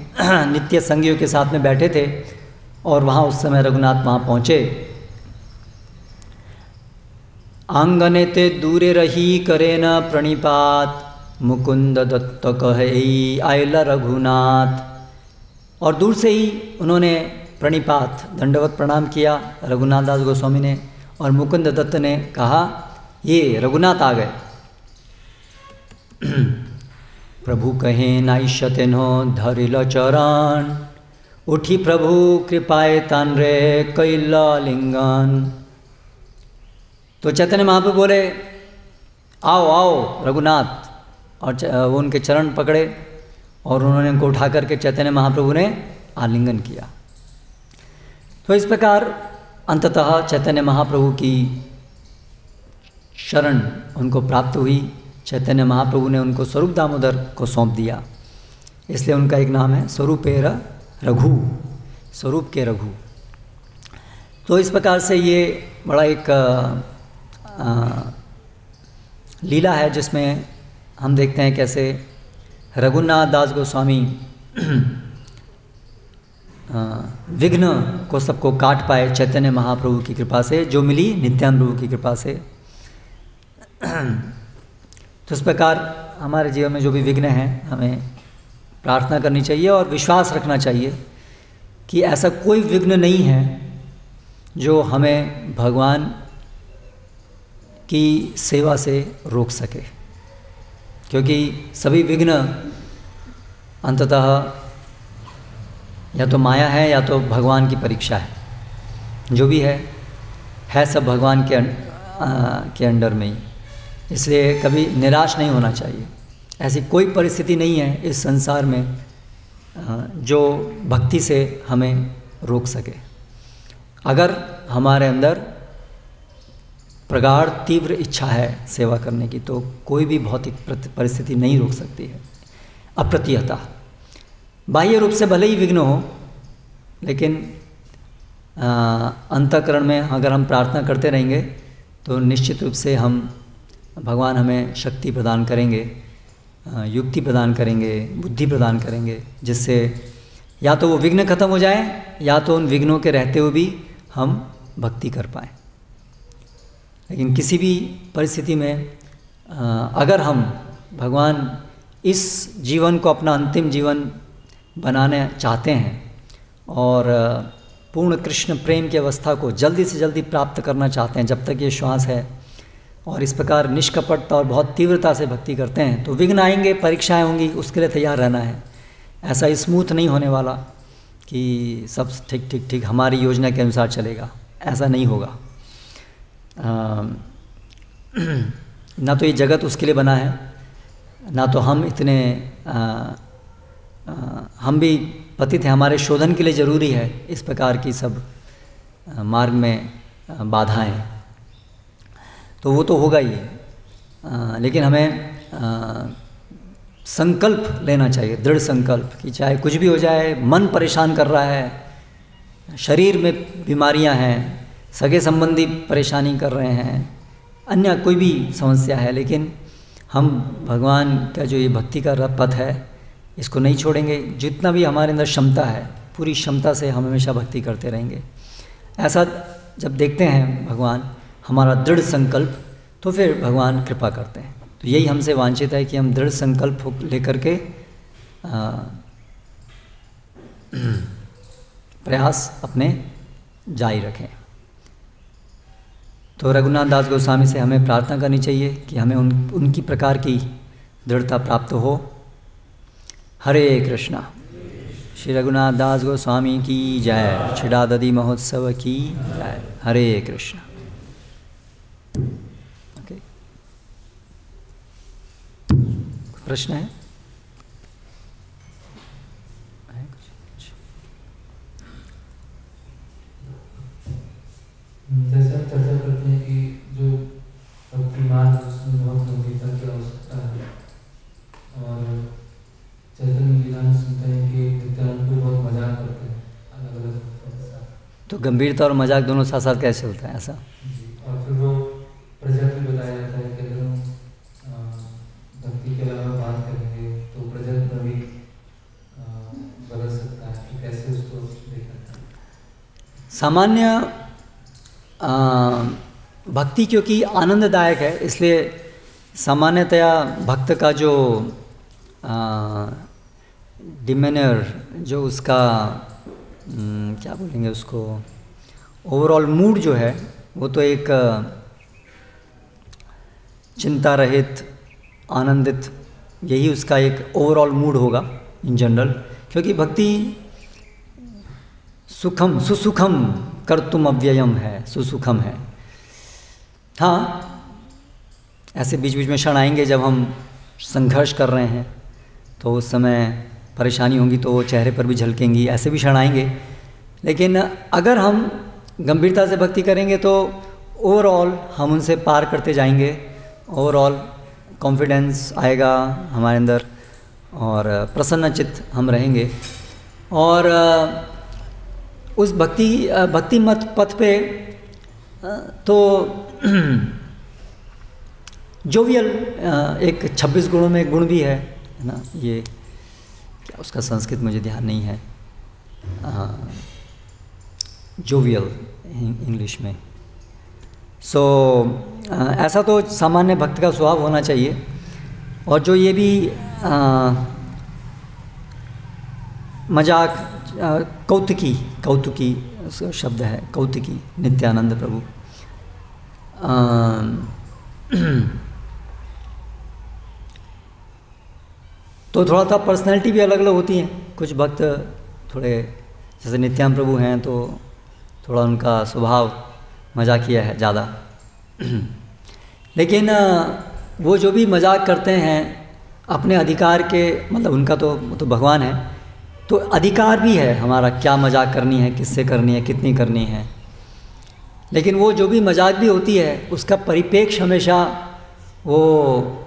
नित्य संगियों के साथ में बैठे थे और वहाँ उस समय रघुनाथ वहाँ पहुँचे। आंगने ते दूरे रही करे न प्रणिपात, मुकुंद दत्त कहे आयला रघुनाथ। और दूर से ही उन्होंने प्रणिपात दंडवत प्रणाम किया रघुनाथ दास गोस्वामी ने और मुकुंद दत्त ने कहा ये रघुनाथ आ गए। प्रभु कहे नाइशते नो धरिल चरण, उठी प्रभु कृपाए तान रे कैल लिंगन। तो चैतन्य महाप्रभु बोले आओ आओ रघुनाथ, और वो उनके चरण पकड़े और उन्होंने उनको उठा करके चैतन्य महाप्रभु ने आलिंगन किया। तो इस प्रकार अंततः चैतन्य महाप्रभु की शरण उनको प्राप्त हुई। चैतन्य महाप्रभु ने उनको स्वरूप दामोदर को सौंप दिया, इसलिए उनका एक नाम है स्वरूपे रघु, स्वरूप के रघु। तो इस प्रकार से ये बड़ा एक आ, लीला है जिसमें हम देखते हैं कैसे रघुनाथ दास गोस्वामी विघ्न को सबको काट पाए चैतन्य महाप्रभु की कृपा से, जो मिली नित्यानंद प्रभु की कृपा से। तो इस प्रकार हमारे जीवन में जो भी विघ्न हैं हमें प्रार्थना करनी चाहिए और विश्वास रखना चाहिए कि ऐसा कोई विघ्न नहीं है जो हमें भगवान की सेवा से रोक सके, क्योंकि सभी विघ्न अंततः या तो माया है या तो भगवान की परीक्षा है। जो भी है है सब भगवान के के अंडर में ही, इसलिए कभी निराश नहीं होना चाहिए। ऐसी कोई परिस्थिति नहीं है इस संसार में जो भक्ति से हमें रोक सके, अगर हमारे अंदर प्रगाढ़ तीव्र इच्छा है सेवा करने की, तो कोई भी भौतिक परिस्थिति नहीं रोक सकती है। अप्रतिहता बाह्य रूप से भले ही विघ्न हो, लेकिन अंतःकरण में अगर हम प्रार्थना करते रहेंगे तो निश्चित रूप से हम भगवान हमें शक्ति प्रदान करेंगे, युक्ति प्रदान करेंगे, बुद्धि प्रदान करेंगे, जिससे या तो वो विघ्न खत्म हो जाए या तो उन विघ्नों के रहते हुए भी हम भक्ति कर पाएँ। लेकिन किसी भी परिस्थिति में अगर हम भगवान इस जीवन को अपना अंतिम जीवन बनाना चाहते हैं और पूर्ण कृष्ण प्रेम की अवस्था को जल्दी से जल्दी प्राप्त करना चाहते हैं जब तक ये श्वास है, और इस प्रकार निष्कपटता और बहुत तीव्रता से भक्ति करते हैं, तो विघ्न आएंगे, परीक्षाएं होंगी, उसके लिए तैयार रहना है। ऐसा स्मूथ नहीं होने वाला कि सब ठीक ठीक ठीक हमारी योजना के अनुसार चलेगा, ऐसा नहीं होगा। आ, ना तो ये जगत उसके लिए बना है, ना तो हम इतने आ, आ, हम भी पतित हैं, हमारे शोधन के लिए ज़रूरी है इस प्रकार की सब मार्ग में बाधाएं। तो वो तो होगा ही, आ, लेकिन हमें आ, संकल्प लेना चाहिए, दृढ़ संकल्प कि चाहे कुछ भी हो जाए, मन परेशान कर रहा है, शरीर में बीमारियां हैं, सगे संबंधी परेशानी कर रहे हैं, अन्य कोई भी समस्या है, लेकिन हम भगवान का जो ये भक्ति का पथ है इसको नहीं छोड़ेंगे। जितना भी हमारे अंदर क्षमता है पूरी क्षमता से हम हमेशा भक्ति करते रहेंगे। ऐसा जब देखते हैं भगवान हमारा दृढ़ संकल्प, तो फिर भगवान कृपा करते हैं। तो यही हमसे वांछित है कि हम दृढ़ संकल्प लेकर के प्रयास अपने जारी रखें। तो रघुनाथ दास गोस्वामी से हमें प्रार्थना करनी चाहिए कि हमें उन उनकी प्रकार की दृढ़ता प्राप्त हो। हरे कृष्णा। श्री रघुनाथ दास गोस्वामी की जय। छिड़ा दधि महोत्सव की जय। हरे कृष्णा। ओके, प्रश्न है? है कुछ? गाने सुनते हैं कि नित्यानंद को बहुत मजाक करते हैं अलग अलग। तो गंभीरता और मजाक दोनों साथ साथ कैसे होता है ऐसा? और फिर वो प्रजा को बताया जाता है कि अगर भक्ति के अलावा बात करेंगे तो प्रजा को भी बदल सकता है, तो कैसे उसको देखा है? सामान्य भक्ति क्योंकि आनंददायक है, इसलिए सामान्यतया भक्त का जो डिमेनर, जो उसका न, क्या बोलेंगे उसको, ओवरऑल मूड जो है वो तो एक चिंता रहित आनंदित, यही उसका एक ओवरऑल मूड होगा इन जनरल। क्योंकि भक्ति सुखम सुसुखम कर्तुम अव्ययम है, सुसुखम है। हाँ, ऐसे बीच बीच में क्षण आएंगे जब हम संघर्ष कर रहे हैं तो उस समय परेशानी होगी तो वो चेहरे पर भी झलकेंगी, ऐसे भी क्षण आएंगे। लेकिन अगर हम गंभीरता से भक्ति करेंगे तो ओवरऑल हम उनसे पार करते जाएंगे, ओवरऑल कॉन्फिडेंस आएगा हमारे अंदर और प्रसन्नचित्त हम रहेंगे। और उस भक्ति भक्ति मत पथ पे तो जोवियल एक छब्बीस गुणों में गुण भी है ना, ये क्या उसका संस्कृत मुझे ध्यान नहीं है, जोवियल इंग्लिश में। सो so, ऐसा तो सामान्य भक्त का स्वभाव होना चाहिए। और जो ये भी आ, मजाक कौतुकी कौतुकी शब्द है, कौतुकी नित्यानंद प्रभु आ, तो थोड़ा सा पर्सनैलिटी भी अलग अलग होती हैं। कुछ भक्त थोड़े जैसे नित्यानंद प्रभु हैं तो थोड़ा उनका स्वभाव मजाकिया है ज़्यादा, लेकिन वो जो भी मजाक करते हैं अपने अधिकार के, मतलब उनका तो तो भगवान है तो अधिकार भी है हमारा, क्या मजाक करनी है, किससे करनी है, कितनी करनी है। लेकिन वो जो भी मजाक भी होती है उसका परिप्रेक्ष्य हमेशा वो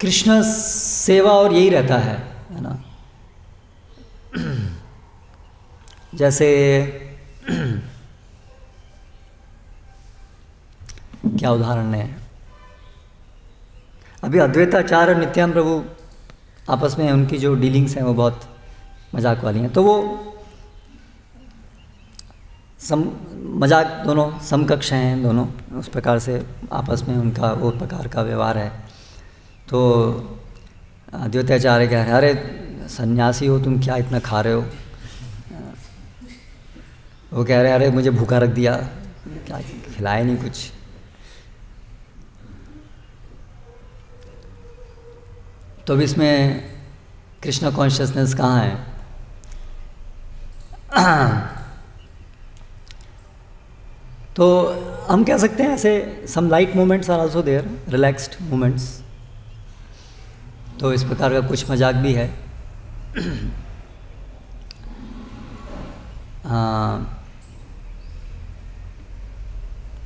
कृष्ण सेवा और यही रहता है, है ना। जैसे क्या उदाहरण है, अभी अद्वैता आचार्य और नित्यानंद प्रभु आपस में उनकी जो डीलिंग्स हैं वो बहुत मजाक वाली हैं, तो वो सम मजाक दोनों समकक्ष हैं, दोनों उस प्रकार से आपस में उनका वो प्रकार का व्यवहार है। तो अद्वैताचार्य कह रहे अरे सन्यासी हो तुम, क्या इतना खा रहे हो? वो कह रहे अरे मुझे भूखा रख दिया, क्या खिलाया नहीं कुछ। तो भी इसमें कृष्णा कॉन्शियसनेस कहाँ है? तो हम कह सकते हैं ऐसे some light moments are also there, relaxed moments, तो इस प्रकार का कुछ मजाक भी है। आ,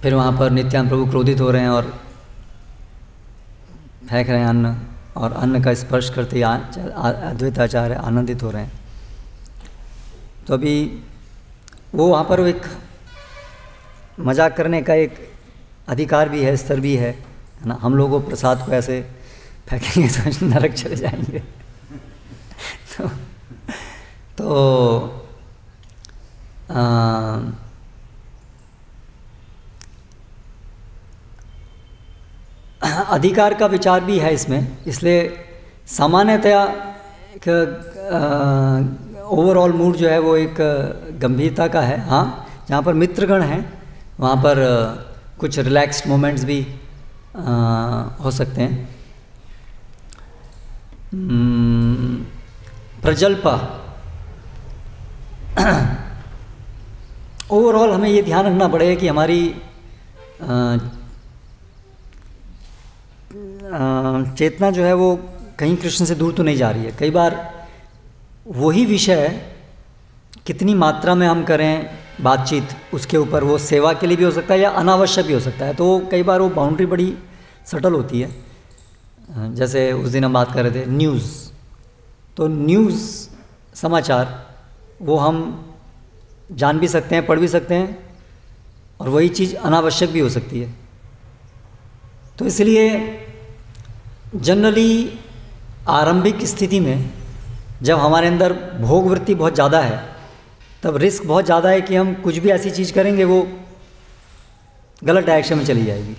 फिर वहाँ पर नित्यानंद प्रभु क्रोधित हो रहे हैं और फेंक रहे हैं अन्न, और अन्न का स्पर्श करते ही अद्वैताचार्य आनंदित हो रहे हैं। तो अभी वो वहाँ पर एक मजाक करने का एक अधिकार भी है, स्तर भी है, है ना। हम लोगों को प्रसाद को ऐसे फेंकेंगे तो नरक चले जाएंगे। तो, तो आ, अधिकार का विचार भी है इसमें, इसलिए सामान्यतया ओवरऑल मूड जो है वो एक गंभीरता का है। हाँ, जहाँ पर मित्रगण हैं वहाँ पर कुछ रिलैक्स्ड मोमेंट्स भी आ, हो सकते हैं। प्रजल्पा, ओवरऑल हमें ये ध्यान रखना पड़ेगा कि हमारी आ, चेतना जो है वो कहीं कृष्ण से दूर तो नहीं जा रही है। कई बार वही विषय कितनी मात्रा में हम करें बातचीत उसके ऊपर, वो सेवा के लिए भी हो सकता है या अनावश्यक भी हो सकता है। तो कई बार वो बाउंड्री बड़ी सटल होती है। जैसे उस दिन हम बात कर रहे थे न्यूज़, तो न्यूज़ समाचार वो हम जान भी सकते हैं, पढ़ भी सकते हैं, और वही चीज़ अनावश्यक भी हो सकती है। तो इसलिए जनरली आरंभिक स्थिति में जब हमारे अंदर भोगवृत्ति बहुत ज़्यादा है तब रिस्क बहुत ज़्यादा है कि हम कुछ भी ऐसी चीज़ करेंगे वो गलत डायरेक्शन में चली जाएगी।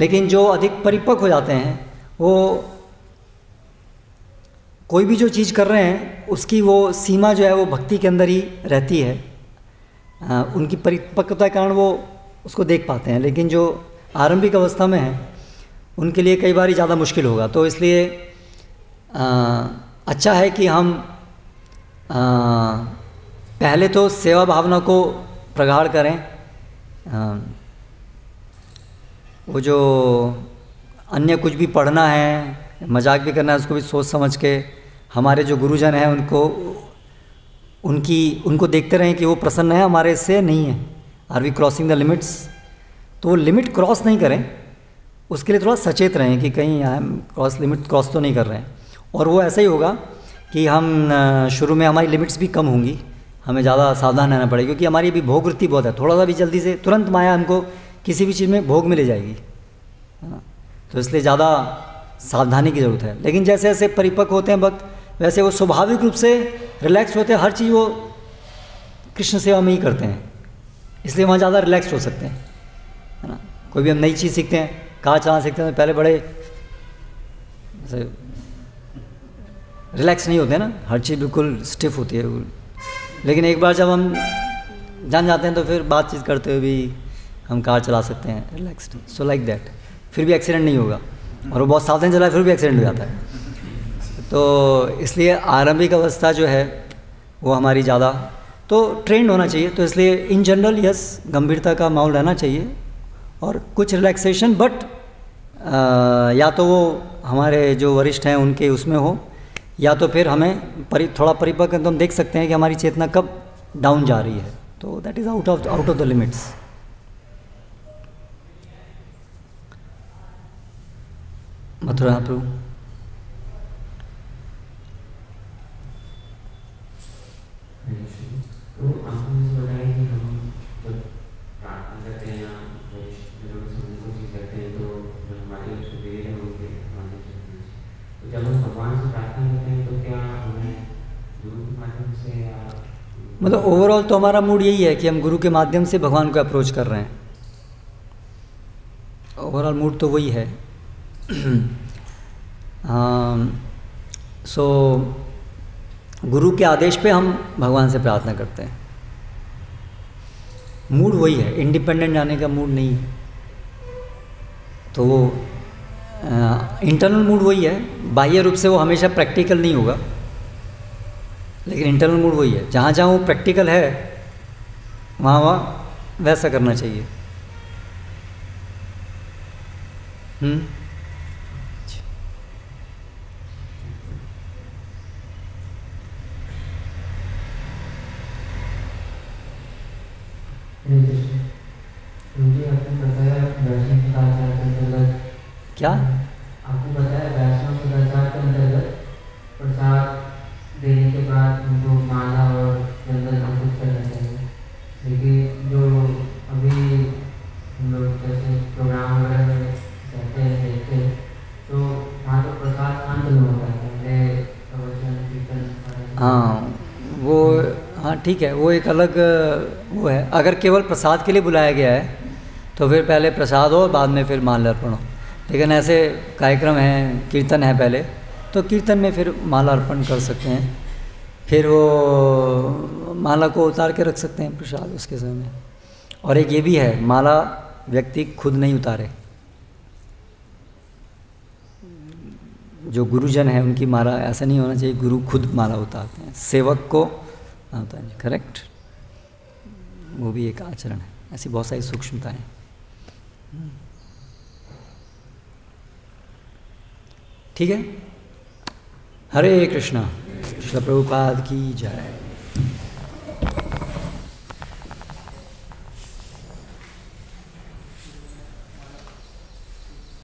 लेकिन जो अधिक परिपक्व हो जाते हैं वो कोई भी जो चीज़ कर रहे हैं उसकी वो सीमा जो है वो भक्ति के अंदर ही रहती है। आ, उनकी परिपक्वता के कारण वो उसको देख पाते हैं, लेकिन जो आरंभिक अवस्था में है उनके लिए कई बार ज़्यादा मुश्किल होगा। तो इसलिए आ, अच्छा है कि हम आ, पहले तो सेवा भावना को प्रगाढ़ करें। आ, वो जो अन्य कुछ भी पढ़ना है, मजाक भी करना है, उसको भी सोच समझ के हमारे जो गुरुजन हैं उनको उनकी उनको देखते रहें कि वो प्रसन्न है हमारे से नहीं है, are we crossing the limits. तो वो लिमिट क्रॉस नहीं करें, उसके लिए थोड़ा सचेत रहें कि कहीं हम क्रॉस लिमिट क्रॉस तो नहीं कर रहे हैं। और वो ऐसा ही होगा कि हम शुरू में हमारी लिमिट्स भी कम होंगी, हमें ज़्यादा सावधान रहना पड़ेगा क्योंकि हमारी अभी भोगवृत्ति बहुत है। थोड़ा सा भी जल्दी से तुरंत माया हमको किसी भी चीज़ में भोग में ले जाएगी, है ना। तो इसलिए ज़्यादा सावधानी की ज़रूरत है। लेकिन जैसे जैसे परिपक्व होते हैं भक्त वैसे वो स्वाभाविक रूप से रिलैक्स होते हैं, हर चीज़ वो कृष्ण सेवा में ही करते हैं, इसलिए वहाँ ज़्यादा रिलैक्स हो सकते हैं, है ना। कोई भी हम नई चीज़ सीखते हैं, कार चलाना सीखते हैं, पहले बड़े रिलैक्स नहीं होते ना, हर चीज़ बिल्कुल स्टिफ होती है। लेकिन एक बार जब हम जान जाते हैं तो फिर बातचीत करते हुए भी हम कार चला सकते हैं रिलैक्सड, सो लाइक दैट। फिर भी एक्सीडेंट नहीं होगा, और वो बहुत सावधान चला फिर भी एक्सीडेंट हो जाता है। तो इसलिए आरंभिक अवस्था जो है वो हमारी ज़्यादा तो ट्रेंड होना चाहिए। तो इसलिए इन जनरल यस गंभीरता का माहौल रहना चाहिए और कुछ रिलैक्सेशन, बट या तो वो हमारे जो वरिष्ठ हैं उनके उसमें हो, या तो फिर हमें परि थोड़ा परिपक्व तो हम देख सकते हैं कि हमारी चेतना कब डाउन जा रही है। तो that is out of out of the limits. Mathura Prabhu मतलब ओवरऑल तो हमारा मूड यही है कि हम गुरु के माध्यम से भगवान को अप्रोच कर रहे हैं। ओवरऑल मूड तो वही है। सो uh, so, गुरु के आदेश पे हम भगवान से प्रार्थना करते हैं। मूड वही है, इंडिपेंडेंट जाने का मूड नहीं है। तो वो इंटरनल मूड वही है, बाह्य रूप से वो हमेशा प्रैक्टिकल नहीं होगा, लेकिन इंटरनल मूड वही है। जहाँ जहाँ वो प्रैक्टिकल है वहाँ वहाँ वैसा करना चाहिए। हम्म क्या आपको पता है वैष्णव सदाचार के अंतर्गत प्रसाद देने के बाद उनको माला और चंदन अर्पित करना चाहिए। लेकिन जो अभी हम लोग जैसे प्रोग्राम वगैरह में जाते हैं देखते हैं तो वहाँ तो प्रसाद शांत नहीं होता है। हाँ वो हाँ ठीक है, वो एक अलग वो है। अगर केवल प्रसाद के लिए बुलाया गया है तो फिर पहले प्रसाद हो, बाद में फिर माला अर्पण हो। लेकिन ऐसे कार्यक्रम हैं, कीर्तन है पहले, तो कीर्तन में फिर माला अर्पण कर सकते हैं, फिर वो माला को उतार के रख सकते हैं प्रसाद उसके सामने। और एक ये भी है, माला व्यक्ति खुद नहीं उतारे, जो गुरुजन है उनकी माला, ऐसा नहीं होना चाहिए गुरु खुद माला उतारते हैं, सेवक को आता है। करेक्ट, वो भी एक आचरण है। ऐसी बहुत सारी सूक्ष्मताएँ। ठीक है, हरे कृष्णा, श्रील प्रभुपाद की जय।